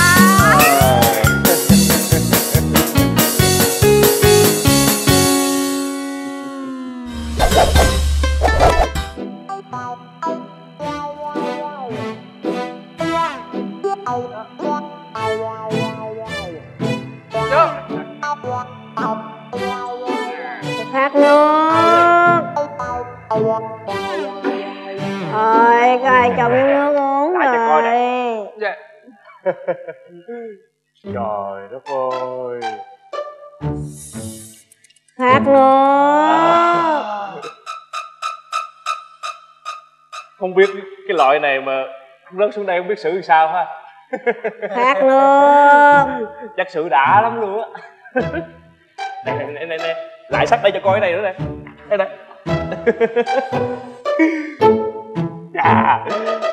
chồng yêu đương uống rồi. Dạ. Trời đất ơi. Hát luôn. Không biết cái loại này mà rớt xuống đây không biết xử sao ha. Hát luôn. Chắc xử đã lắm luôn á. Này này này này. Lại sách đây cho coi cái này nữa nè. Đây nè. À,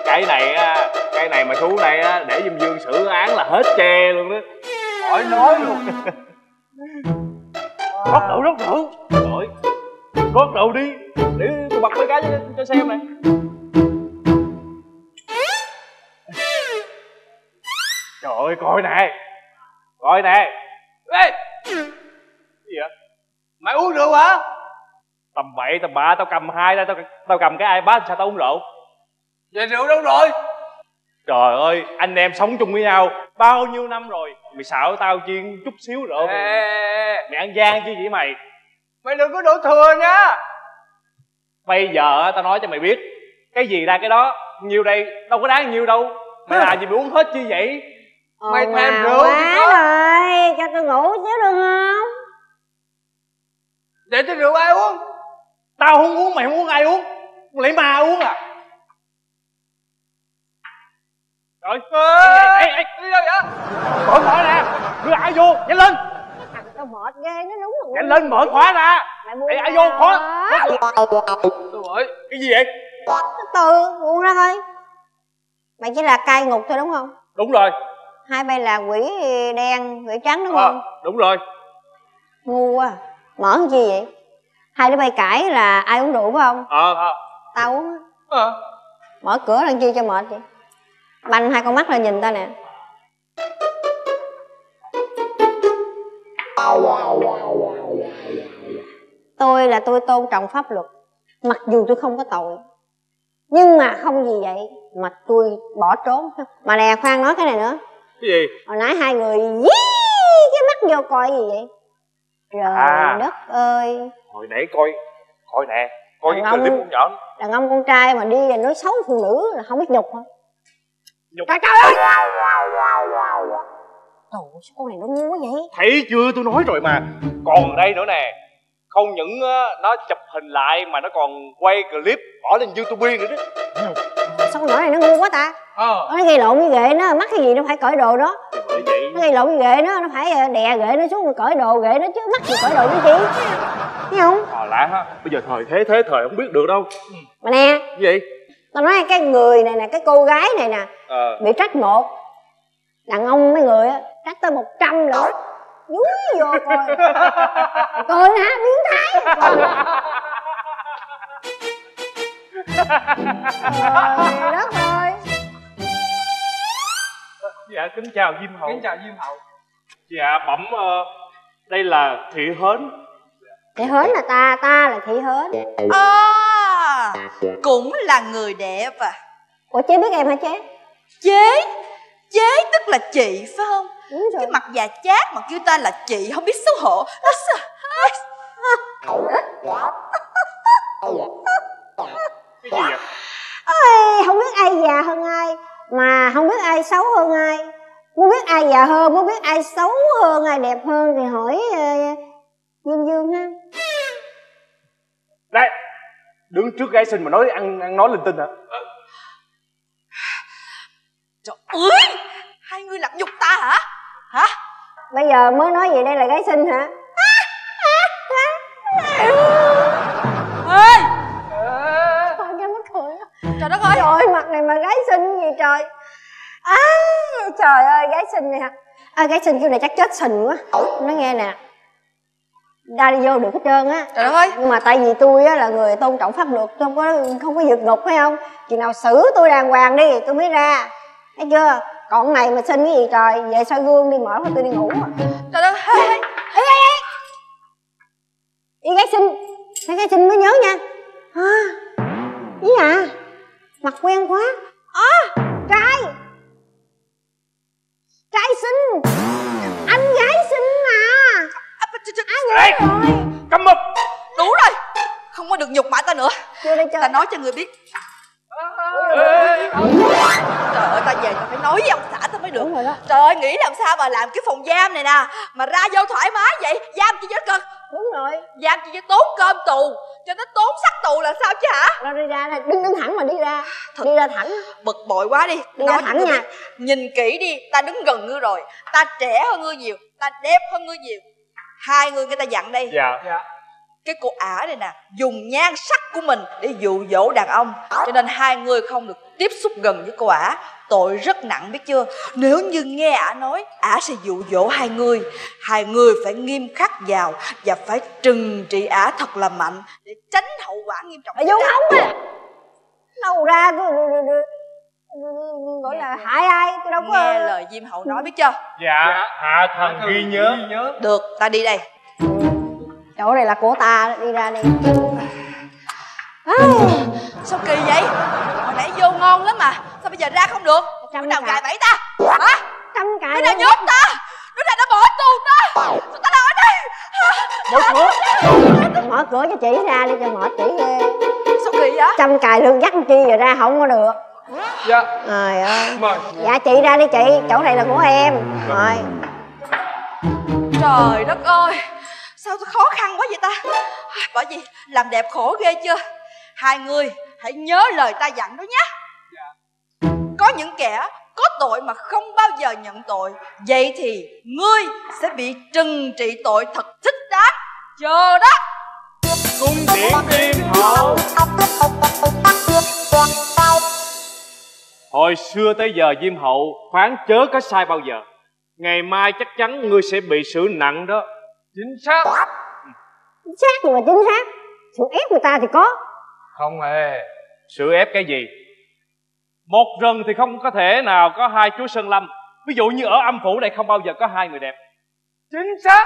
cái này á, cái này mà thú này á, để Diêm Dương xử án là hết che luôn đó. Khỏi nói luôn. Rót rượu, rót rượu. Rồi. Rót rượu đi. Để tôi bật mấy cái cho, cho xem này. Trời ơi, coi nè. Coi nè. Ê. Gì vậy? Mày uống rượu hả? Tầm bậy tầm bạ, tao cầm hai ra, tao tao cầm cái iPad sao tao uống rượu? Vậy rượu đâu rồi? Trời ơi, anh em sống chung với nhau bao nhiêu năm rồi, mày xạo tao chiên chút xíu rượu. Ê, mày, mày ăn gian chứ vậy mày. Mày đừng có đổ thừa nha. Bây giờ tao nói cho mày biết, cái gì ra cái đó, nhiều đây đâu có đáng nhiều đâu. Mày làm gì mày uống hết chứ vậy? Ồ, mày thêm rượu quá rồi, cho tao ngủ xíu được không? Để cho rượu ai uống? Tao không uống, mày không uống, ai uống? Lấy ma uống à? Trời ơi, ê, ê, đi đâu vậy? Mở khóa ra, đưa ai vô, nhanh lên. À, tao mệt ghê, nó đúng rồi. Nhanh lên, mở khóa ra. Ê, ai vô, khóa. Ơi, cái gì vậy? Từ từ, buông ra thôi. Mày chỉ là cai ngục thôi đúng không? Đúng rồi. Hai bay là quỷ đen, quỷ trắng đúng không? À, đúng rồi. Ngu quá, mở cái gì vậy? Hai đứa bay cãi là ai uống rượu phải không? Ờ, à, à. Tao uống à. Mở cửa làm chi cho mệt vậy? Banh hai con mắt là nhìn ta nè. Tôi là tôi tôn trọng pháp luật. Mặc dù tôi không có tội, nhưng mà không vì vậy mà tôi bỏ trốn. Mà nè, khoan nói cái này nữa. Cái gì? Hồi nãy hai người yeah, cái mắt vô coi gì vậy? Trời à, đất ơi. Hồi nãy coi, coi nè, coi đàn cái clip con nhỏ. Đàn ông con trai mà đi nói xấu phụ nữ là không biết nhục hả? Nhục. Trời ơi, trời ơi, con này nó ngu quá vậy. Thấy chưa, tôi nói rồi mà. Còn đây nữa nè, không những nó chụp hình lại mà nó còn quay clip bỏ lên YouTube nữa đó. Sao con nhỏ này nó ngu quá ta. Ờ, nó gây lộn với ghệ nó, mắc cái gì nó phải cởi đồ đó. Vậy? Nó gây lộn với ghệ nó, nó phải đè ghệ nó xuống rồi cởi đồ ghệ nó chứ, mắc gì cởi đồ cái gì. Thấy không? Ờ, lạ ha, bây giờ thời thế thế thời không biết được đâu. Mà nè. Cái gì? Tao nói cái người này nè, cái cô gái này nè à, bị trách một, đàn ông mấy người á trách tới một trăm lỗ dúi vô coi. Coi hả, biến thái. Trời đất ơi. Dạ kính chào Diêm Hậu. Kính chào Diêm Hậu. Dạ bẩm uh, đây là Thị Hến. Thị Hến là ta, ta là Thị Hến. À, cũng là người đẹp à? Ủa chế biết em hả chế? Chế? Chế tức là chị phải không? Đúng rồi. Cái mặt già chát mà kêu ta là chị không biết xấu hổ. Cái gì vậy? Ê, không biết ai già hơn ai, mà không biết ai xấu hơn ai. Muốn biết ai già hơn, muốn biết ai xấu hơn, ai đẹp hơn thì hỏi uh, Dương Dương ha. Đây, đứng trước gái xinh mà nói ăn ăn nói linh tinh hả? Trời ơi, hai người làm nhục ta hả? Hả? Bây giờ mới nói vậy đây là gái xinh hả? Ê! Thôi cho mất cười. Trời đất ơi. Trời ơi, mặt này mà gái xinh gì trời. À, trời ơi, gái xinh này hả? À, gái xinh kiểu này chắc chết xình quá. Nói nghe nè, ta đi vô được hết trơn á. Trời ơi. Nhưng mà tại vì tôi á là người tôn trọng pháp luật, tôi không có không có vượt ngục phải không? Chừng nào xử tôi đàng hoàng đi tôi mới ra, thấy chưa? Còn này mà xin cái gì trời, về soi gương đi, mở tôi đi ngủ. Trời đất ơi. Ê ê ê, đi gái xinh, đi gái xinh mới nhớ nha. À, ý à, mặt quen quá. À, trai, trai xinh, anh gái xinh mà. Ai à, rồi. Cầm mực. Đủ rồi, không có được nhục mãi ta nữa. Ta nói cho người biết Trời ơi, ta về ta phải nói với ông xã ta mới được. Trời ơi, nghĩ làm sao mà làm cái phòng giam này nè mà ra vô thoải mái vậy. Giam chi cho nó cực. Đúng rồi, giam chi cho tốn cơm tù, cho nó tốn sắc tù là sao chứ hả? Rồi đi ra nè, đứng đứng thẳng mà đi ra. Thật, đi ra thẳng. Bực bội quá đi. Đi nói ra thẳng nha. Nhìn kỹ đi, ta đứng gần ngươi rồi. Ta trẻ hơn ngươi nhiều, ta đẹp hơn ngươi nhiều. Hai người người ta dặn đây. Dạ, dạ. Cái cô ả này nè, dùng nhan sắc của mình để dụ dỗ đàn ông, cho nên hai người không được tiếp xúc gần với cô ả. Tội rất nặng biết chưa. Nếu như nghe ả nói, ả sẽ dụ dỗ hai người. Hai người phải nghiêm khắc vào và phải trừng trị ả thật là mạnh để tránh hậu quả nghiêm trọng. Vô không à, đâu ra gọi là hại ai. Tôi đâu có nghe lời Diêm Hậu nói biết chưa. Dạ, hạ thần ghi nhớ. Được, ta đi đây. Chỗ này là của ta, đi ra đi. À, sao kỳ vậy? Hồi nãy vô ngon lắm mà, sao bây giờ ra không được? Nó nào cài bẫy ta? Hả? Nó đang nhốt ta, nó đang đã bỏ tù ta. Sao ta đang ở đây? Mở cửa, mở cửa cho chị ra đi, cho mở chị ra. Sao kỳ vậy? Chăm cài lương dắt chi rồi ra không có được. Dạ. Rồi ơi. Dạ chị ra đi chị, chỗ này là của em. Rồi. Trời đất ơi, sao khó khăn quá vậy ta. Bởi vì làm đẹp khổ ghê chưa. Hai người hãy nhớ lời ta dặn đó nhé. Có những kẻ có tội mà không bao giờ nhận tội, vậy thì ngươi sẽ bị trừng trị tội thật thích đáng. Chờ đó. Cung điện Diêm Hậu. Hồi xưa tới giờ Diêm Hậu khoáng chớ có sai bao giờ. Ngày mai chắc chắn ngươi sẽ bị xử nặng đó. Chính xác. Chính xác nhưng mà chính xác. Sự ép người ta thì có. Không hề. Sự ép cái gì? Một rừng thì không có thể nào có hai chúa Sơn Lâm. Ví dụ như ở âm phủ này không bao giờ có hai người đẹp. Chính xác.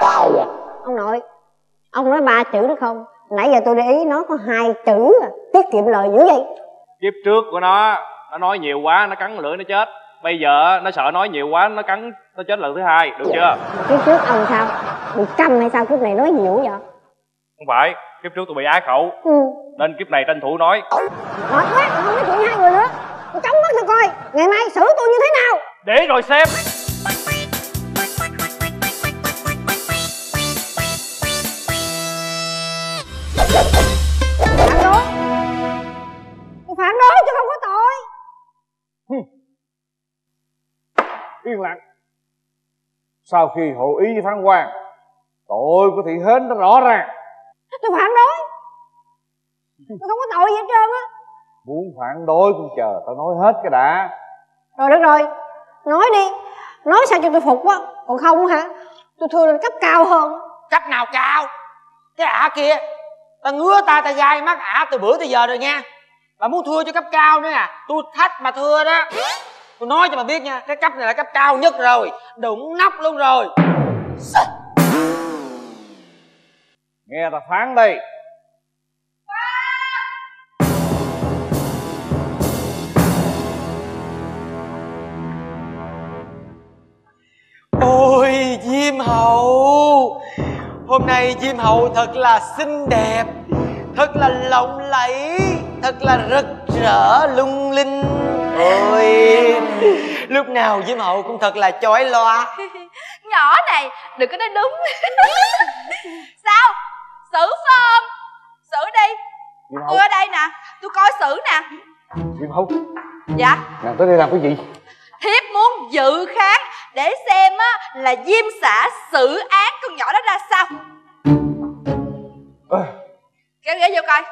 Ông nội, ông nói ba chữ đúng không? Nãy giờ tôi để ý nó có hai chữ. Tiết kiệm lời dữ vậy. Kiếp trước của nó, nó nói nhiều quá, nó cắn lưỡi nó chết. Bây giờ nó sợ nói nhiều quá, nó cắn, nó chết lần thứ hai. Được chưa? Kiếp trước ông sao? Bị câm hay sao kiếp này nói nhiều vậy? Không phải, kiếp trước tôi bị á khẩu. Ừ. Nên kiếp này tranh thủ nói. Nói quá, tôi không nói chuyện với hai người nữa. Tôi chống mắt tôi coi, ngày mai xử tôi như thế nào? Để rồi xem. Phản đối. Tôi phản đối chứ không có tội. Yên lặng. Sau khi hội ý với phán quan, tội của thị Hến nó rõ ràng. Tôi phản đối, tôi không có tội gì hết trơn á. Muốn phản đối cũng chờ tao nói hết cái đã. Rồi được rồi, nói đi. Nói sao cho tôi phục á. Còn không hả, tôi thưa lên cấp cao hơn. Cấp nào cao? Cái ả kia, ta ngứa ta, ta gai mắt ả từ bữa tới giờ rồi nha. Bà muốn thưa cho cấp cao nữa à? Tôi thách mà thưa đó. Tôi nói cho bà biết nha, cái cấp này là cấp cao nhất rồi. Đụng nóc luôn rồi. Nghe ta phán đây. Ôi Diêm Hậu, hôm nay Diêm Hậu thật là xinh đẹp, thật là lộng lẫy, thật là rực rỡ lung linh. Ôi, lúc nào Diêm Hậu cũng thật là chói loa. Nhỏ này, đừng có nói đúng. Sao? Xử phải không? Xử đi. Tôi ở đây nè, tôi coi xử nè. Diêm Hậu. Dạ. Nàng tới đây làm cái gì? Thiếp muốn dự khán để xem á là Diêm xã xử án con nhỏ đó ra sao. À, kéo ghế vô coi.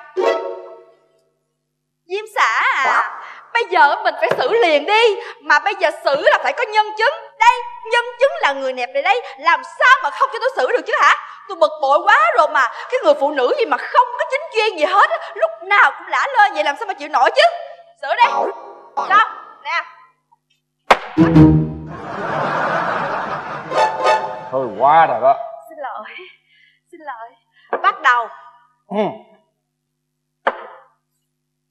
Diêm xã à, bây giờ mình phải xử liền đi. Mà bây giờ xử là phải có nhân chứng. Đây, nhân chứng là người đẹp này đây. Làm sao mà không cho tôi xử được chứ hả? Tôi bực bội quá rồi mà. Cái người phụ nữ gì mà không có chính chuyên gì hết, lúc nào cũng lả lơ vậy, làm sao mà chịu nổi chứ. Xử đi. Đó, nè. Thôi quá rồi đó. Xin lỗi, xin lỗi. Bắt đầu. Ừ.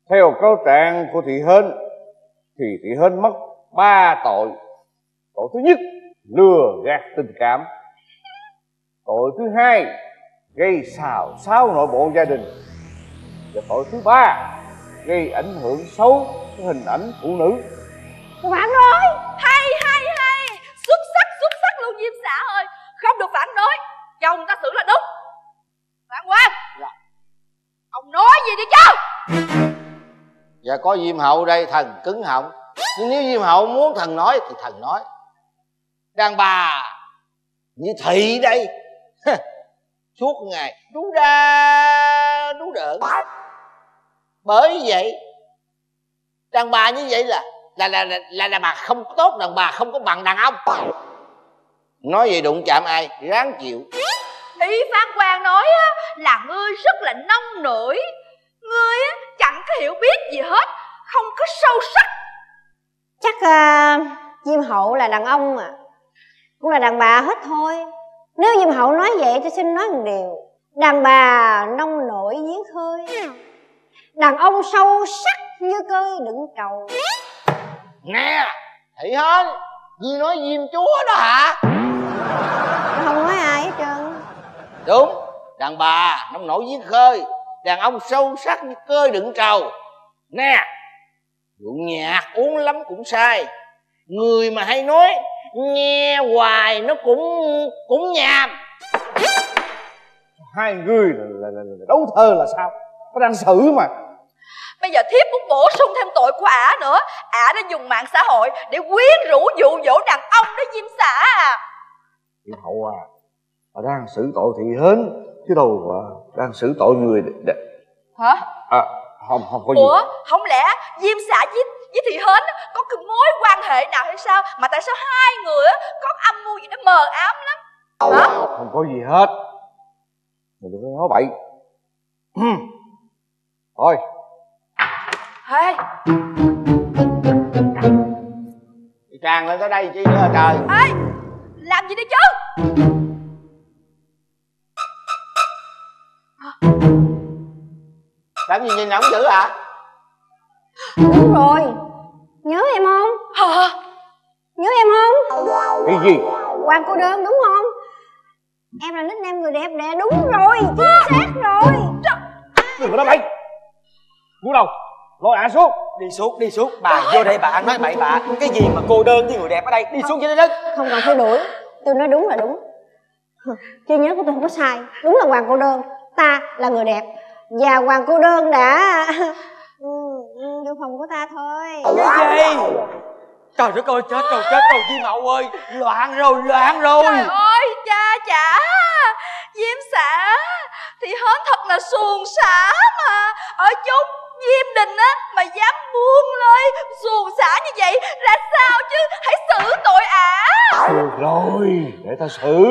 Theo cáo trạng của thị Hến thì thị Hến mắc ba tội. Tội thứ nhất, lừa gạt tình cảm. Tội thứ hai, gây xào xáo nội bộ gia đình. Và tội thứ ba, gây ảnh hưởng xấu tới hình ảnh phụ nữ. Bạn ơi, hay hay hay, xuất sắc xuất sắc luôn Diêm Xã ơi, không được phản đối, chồng ta xử là đúng. Bạn Quang, dạ. Ông nói gì đi chứ? Dạ có Diêm Hậu đây, thần cứng họng. Nhưng nếu Diêm Hậu muốn thần nói thì thần nói. Đàn bà như thị đây suốt ngày đú ra đú đỡ. Bởi vậy đàn bà như vậy là là là là, là đàn bà không tốt, đàn bà không có bằng đàn ông. Nói vậy đụng chạm ai ráng chịu. Ý Phan Quang nói là ngươi rất là nông nổi, ngươi chẳng có hiểu biết gì hết, không có sâu sắc. Chắc uh, Diêm Hậu là đàn ông mà cũng là đàn bà hết thôi. Nếu Diêm Hậu nói vậy tôi xin nói một điều, đàn bà nông nổi giếng khơi, đàn ông sâu sắc như cơi đựng trầu. Nè thị hết, Duy nói Diêm chúa đó hả? Tôi không nói ai hết trơn. Đúng, đàn bà nông nổi giếng khơi, đàn ông sâu sắc như cơi đựng trầu. Nè, rượu nhạt uống lắm cũng sai, người mà hay nói nghe hoài nó cũng cũng nhàm. Hai người là, là, là, là đấu thơ là sao? Nó đang xử mà. Bây giờ thiếp muốn bổ sung thêm tội của ả nữa. Ả đã dùng mạng xã hội để quyến rũ dụ dỗ đàn ông đó Diêm Xã à. Chị Hậu à, ả đang xử tội thị hến chứ đâu à, đang xử tội người để... Hả? À, không, không có gì. Ủa, không lẽ Diêm Xã với với thị hến có cái mối quan hệ nào hay sao mà tại sao hai người có âm mưu gì đó mờ ám lắm hả? Không có gì hết, mình đừng có nói bậy. Thôi hey. Thì tràn lên tới đây chi nữa trời ê, làm gì đi chứ. Làm gì nhìn ổng dữ hả? Đúng rồi, nhớ em không? Hả? Nhớ em không? Cái gì? Hoàng Cô Đơn đúng không? Em là nickname người đẹp đẽ. Đúng rồi, chính xác rồi. Đừng có nói bậy. Cú đầu, lôi ả xuống. Đi xuống, đi xuống. Bà vô đây bà ăn nói bậy bạ. Cái gì mà cô đơn với người đẹp ở đây? Đi xuống dưới đất. Không cần phải đuổi, tôi nói đúng là đúng. Chứ nhớ của tôi không có sai. Đúng là Hoàng Cô Đơn, ta là người đẹp. Và Hoàng Cô Đơn đã... trong phòng của ta thôi. Cái gì? Trời đất ơi, chết rồi, chết rồi Diêm Hậu ơi. Loạn rồi, loạn rồi. Trời ơi, cha chả Diêm Xã thì hết thật là xuồng xã mà. Ở chốn Diêm Đình á mà dám buông lơi xuồng xã như vậy ra sao chứ? Hãy xử tội ả. Được rồi, để ta xử.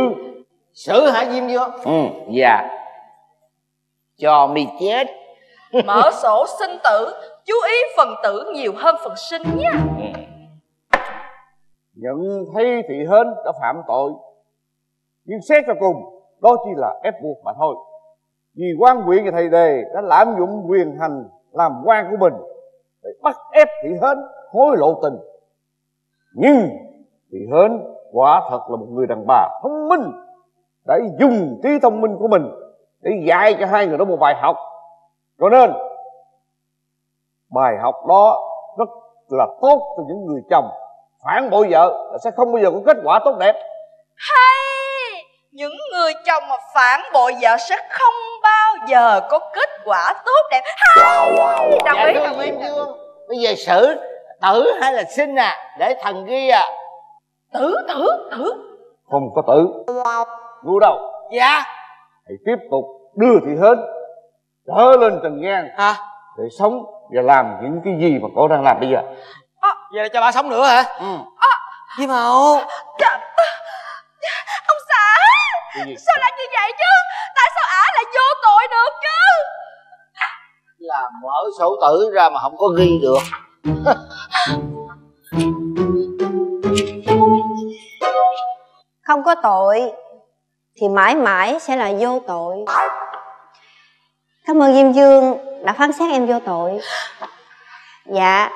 Xử hả Diêm vô? Ừ, dạ. Cho mày chết. Mở sổ sinh tử, chú ý phần tử nhiều hơn phần sinh nha. Nhận thấy thị hến đã phạm tội, nhưng xét cho cùng đó chỉ là ép buộc mà thôi. Vì quan huyện và thầy Đề đã lạm dụng quyền hành làm quan của mình để bắt ép thị hến hối lộ tình. Nhưng thị hến quả thật là một người đàn bà thông minh, đã dùng trí thông minh của mình để dạy cho hai người đó một bài học. Cho nên bài học đó rất là tốt cho những người chồng phản bội vợ là sẽ không bao giờ có kết quả tốt đẹp. Hay, những người chồng mà phản bội vợ sẽ không bao giờ có kết quả tốt đẹp. Hay, đồng ý, đồng ý. Bây giờ xử tử hay là sinh à? Để thần ghi à. Tử, tử, tử. Không có tử. Ngu đâu. Dạ. Hãy tiếp tục đưa thị hến trở lên trần gian à, để sống và làm những cái gì mà cô đang làm bây giờ. À, vậy là cho bà sống nữa hả? Ừ. À, Diêm Hậu. Ông Xã, sao lại như vậy chứ? Tại sao ả lại vô tội được chứ? Là mở sổ tử ra mà không có ghi được. Không có tội thì mãi mãi sẽ là vô tội. Cảm ơn Diêm Dương đã phán xét em vô tội. Dạ,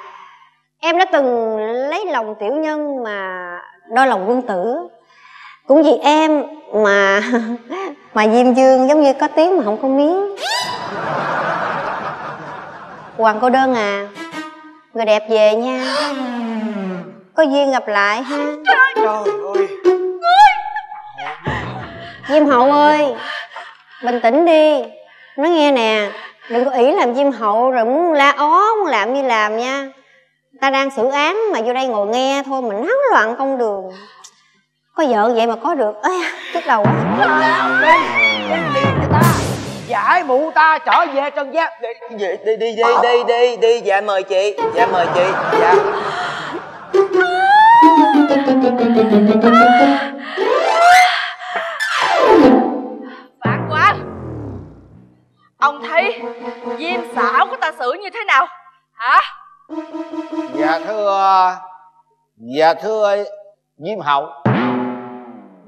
em đã từng lấy lòng tiểu nhân mà đo lòng quân tử. Cũng vì em mà mà Diêm Dương giống như có tiếng mà không có miếng. Hoàng cô đơn à, người đẹp về nha, có duyên gặp lại ha. Trời ơi, Diêm Hậu ơi, bình tĩnh đi. Nói nghe nè, đừng có ý làm Diêm Hậu rồi muốn la ó, muốn làm như làm nha. Ta đang xử án mà vô đây ngồi nghe thôi, mình náo loạn công đường. Có vợ vậy mà có được. Ê, tức đầu quá. Ta giải mụ ta trở về Trần Giáp. Đi đi đi đi đi đi đi. Dạ mời chị. Dạ mời chị. Dạ. Phản quá. Ông thấy Diêm Xảo của ta xử như thế nào hả? Dạ thưa, dạ thưa Diêm Hậu,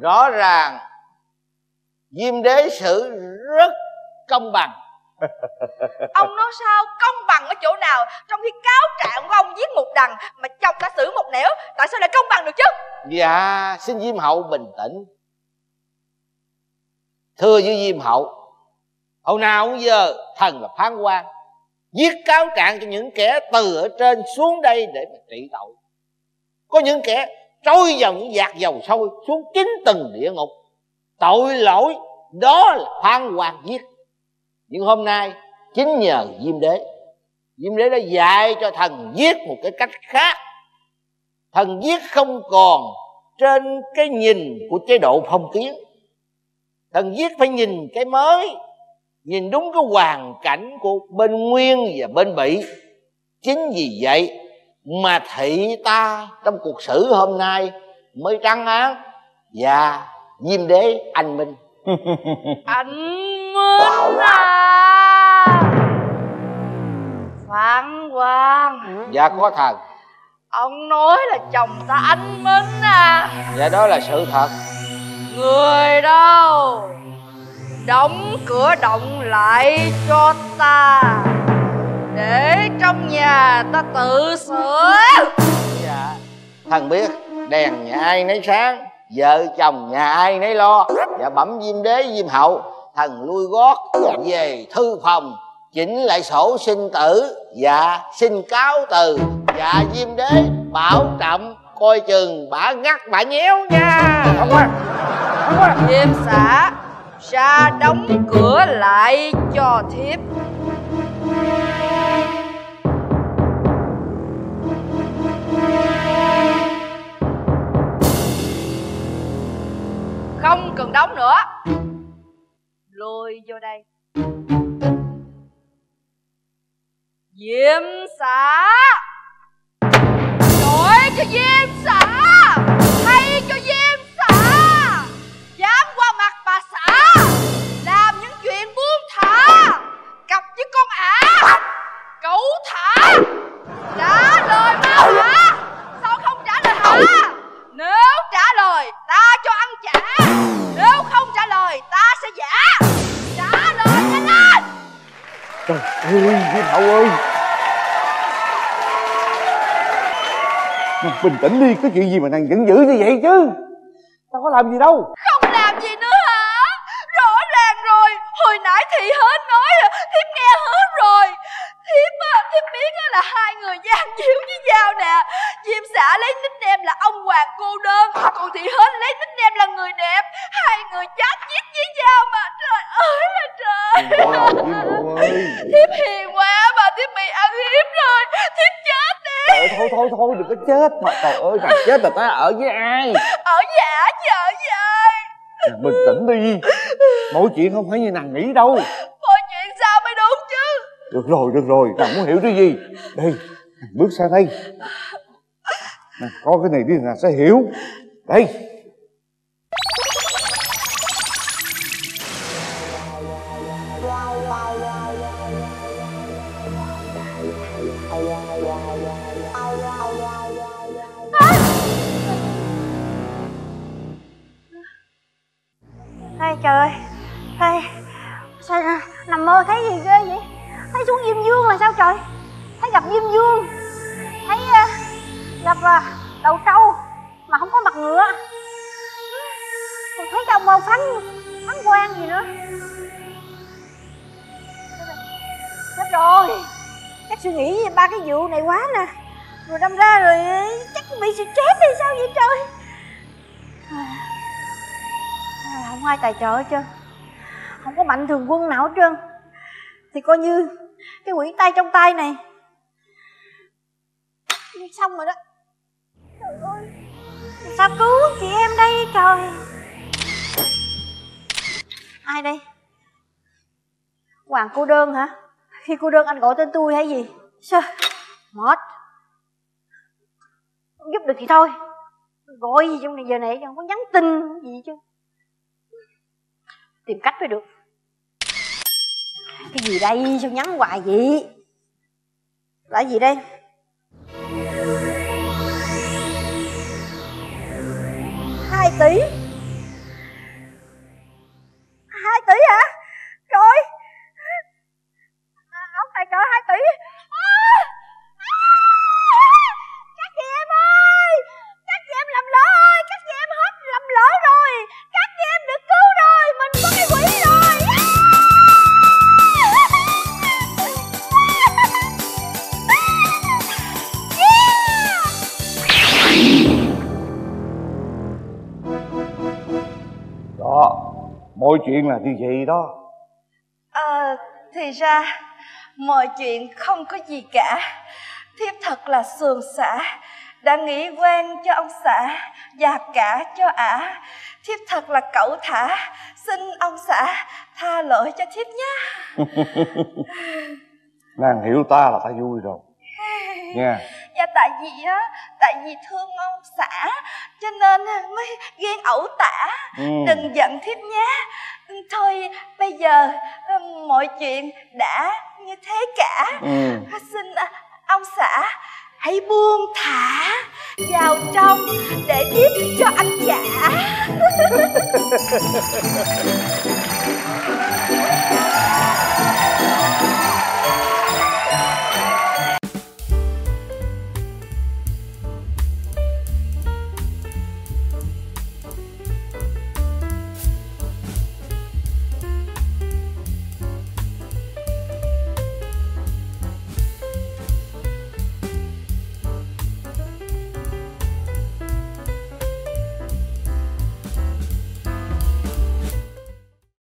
rõ ràng Diêm Đế xử rất công bằng. Ông nói sao công bằng ở chỗ nào? Trong khi cáo trạng của ông giết một đằng mà chồng ta xử một nẻo, tại sao lại công bằng được chứ? Dạ xin Diêm Hậu bình tĩnh. Thưa với Diêm Hậu, hồi nào cũng giờ thần là phán quan, viết cáo trạng cho những kẻ từ ở trên xuống đây để mà trị tội. Có những kẻ trôi dòng dạt dầu sôi xuống chính tầng địa ngục. Tội lỗi đó là phán quan viết. Nhưng hôm nay chính nhờ Diêm Đế, Diêm Đế đã dạy cho thần viết một cái cách khác. Thần viết không còn trên cái nhìn của chế độ phong kiến, thần viết phải nhìn cái mới, nhìn đúng cái hoàn cảnh của bên Nguyên và bên Bị. Chính vì vậy mà thị ta trong cuộc xử hôm nay mới trắng án. Và Diêm Đế anh minh. Anh minh à, Phán Quang. Dạ có thần. Ông nói là chồng ta anh minh à? Dạ đó là sự thật. Người đâu, đóng cửa động lại cho ta, để trong nhà ta tự sửa. Dạ thần biết, đèn nhà ai nấy sáng, vợ chồng nhà ai nấy lo. Dạ bẩm Diêm Đế, Diêm Hậu, thần lui gót về thư phòng chỉnh lại sổ sinh tử. Dạ xin cáo từ. Dạ Diêm Đế bảo trọng, coi chừng bả ngắt bả nhéo nha. Không qua, không qua. Diêm Xã ra đóng cửa lại cho thiếp. Không cần đóng nữa, lôi vô đây. Diêm Xã, đổi cho Diêm Xã, hay cho Diêm Xã, dám qua mặt bà Xã, làm những chuyện buông thả, cặp với con ả, cẩu thả. Trả lời mau hả? Sao không trả lời hả? Nếu trả lời ta cho ăn trả, nếu không trả lời ta sẽ giả. Trả lời nhanh lên. Trời ơi Diêm Hậu ơi, mình bình tĩnh đi, có chuyện gì mà nàng giận dữ như vậy chứ? Tao có làm gì đâu. Không làm gì nữa hả? Rõ ràng rồi, hồi nãy thị hết nói, thiếp nghe hết rồi. Thiếp thiếp biết là hai người gian díu với nhau nè. Diêm Xã lấy nickname là ông Hoàng cô đơn, còn thị hết lấy nickname là người đẹp. Hai người chát chít với nhau mà. Trời ơi là trời. Thiếp hiền quá mà thiếp bị ăn hiếp rồi. Thiếp chết đi. Trời, thôi thôi thôi đừng có chết mà. Trời ơi nàng chết là ta ở với ai? Ở với ả chứ ở với ai? Nàng bình tĩnh đi, mọi chuyện không phải như nàng nghĩ đâu. Mọi chuyện sao mới đúng chứ? Được rồi, được rồi, nàng muốn hiểu cái gì? Đây, bước sang đây. Nàng coi cái này đi, nàng sẽ hiểu. Đây. Ê trời ơi, ê, sao nằm mơ thấy gì ghê vậy? Thấy xuống Diêm Vương là sao trời? Thấy gặp Diêm Vương, thấy uh, gặp uh, đầu trâu mà không có mặt ngựa. Còn thấy cái ông Phán, Phán Quan gì nữa. Chết rồi, chắc suy nghĩ về ba cái vụ này quá nè. Rồi đâm ra rồi chắc bị stress hay sao vậy trời. À, không ai tài trợ hết trơn, không có mạnh thường quân nào hết trơn. Thì coi như cái quyển tay trong tay này xong rồi đó. Trời ơi, sao cứu chị em đây trời. Ai đây? Hoàng cô đơn hả? Khi cô đơn anh gọi tên tôi hay gì? Sao? Mệt. Không giúp được thì thôi. Gọi gì trong này giờ này không có nhắn tin gì chứ. Tìm cách mới được. Cái gì đây? Sao nhắn hoài vậy? Là gì đây? Hai tỷ. Hai tỷ hả? Rồi. Ông tài trợ hai tỷ. Các chị em ơi, các chị em làm lỡ ơi, các chị em hết làm lỡ rồi, các chị em được cứu rồi, mình có cái quỷ rồi. Đó, mọi chuyện là như vậy đó. À, thì ra mọi chuyện không có gì cả. Thiếp thật là xuồng xã, đã nghĩ quan cho ông xã và cả cho ả. Thiếp thật là cẩu thả, xin ông xã tha lỗi cho thiếp nhé. Nàng hiểu ta là ta vui rồi nha. Dạ tại vì á, tại vì thương ông xã cho nên mới ghen ẩu tả. Ừ. Đừng giận thiếp nhé. Thôi bây giờ mọi chuyện đã như thế cả. Ừ. Xin ông xã hãy buông thả vào trong để thiếp cho anh trả.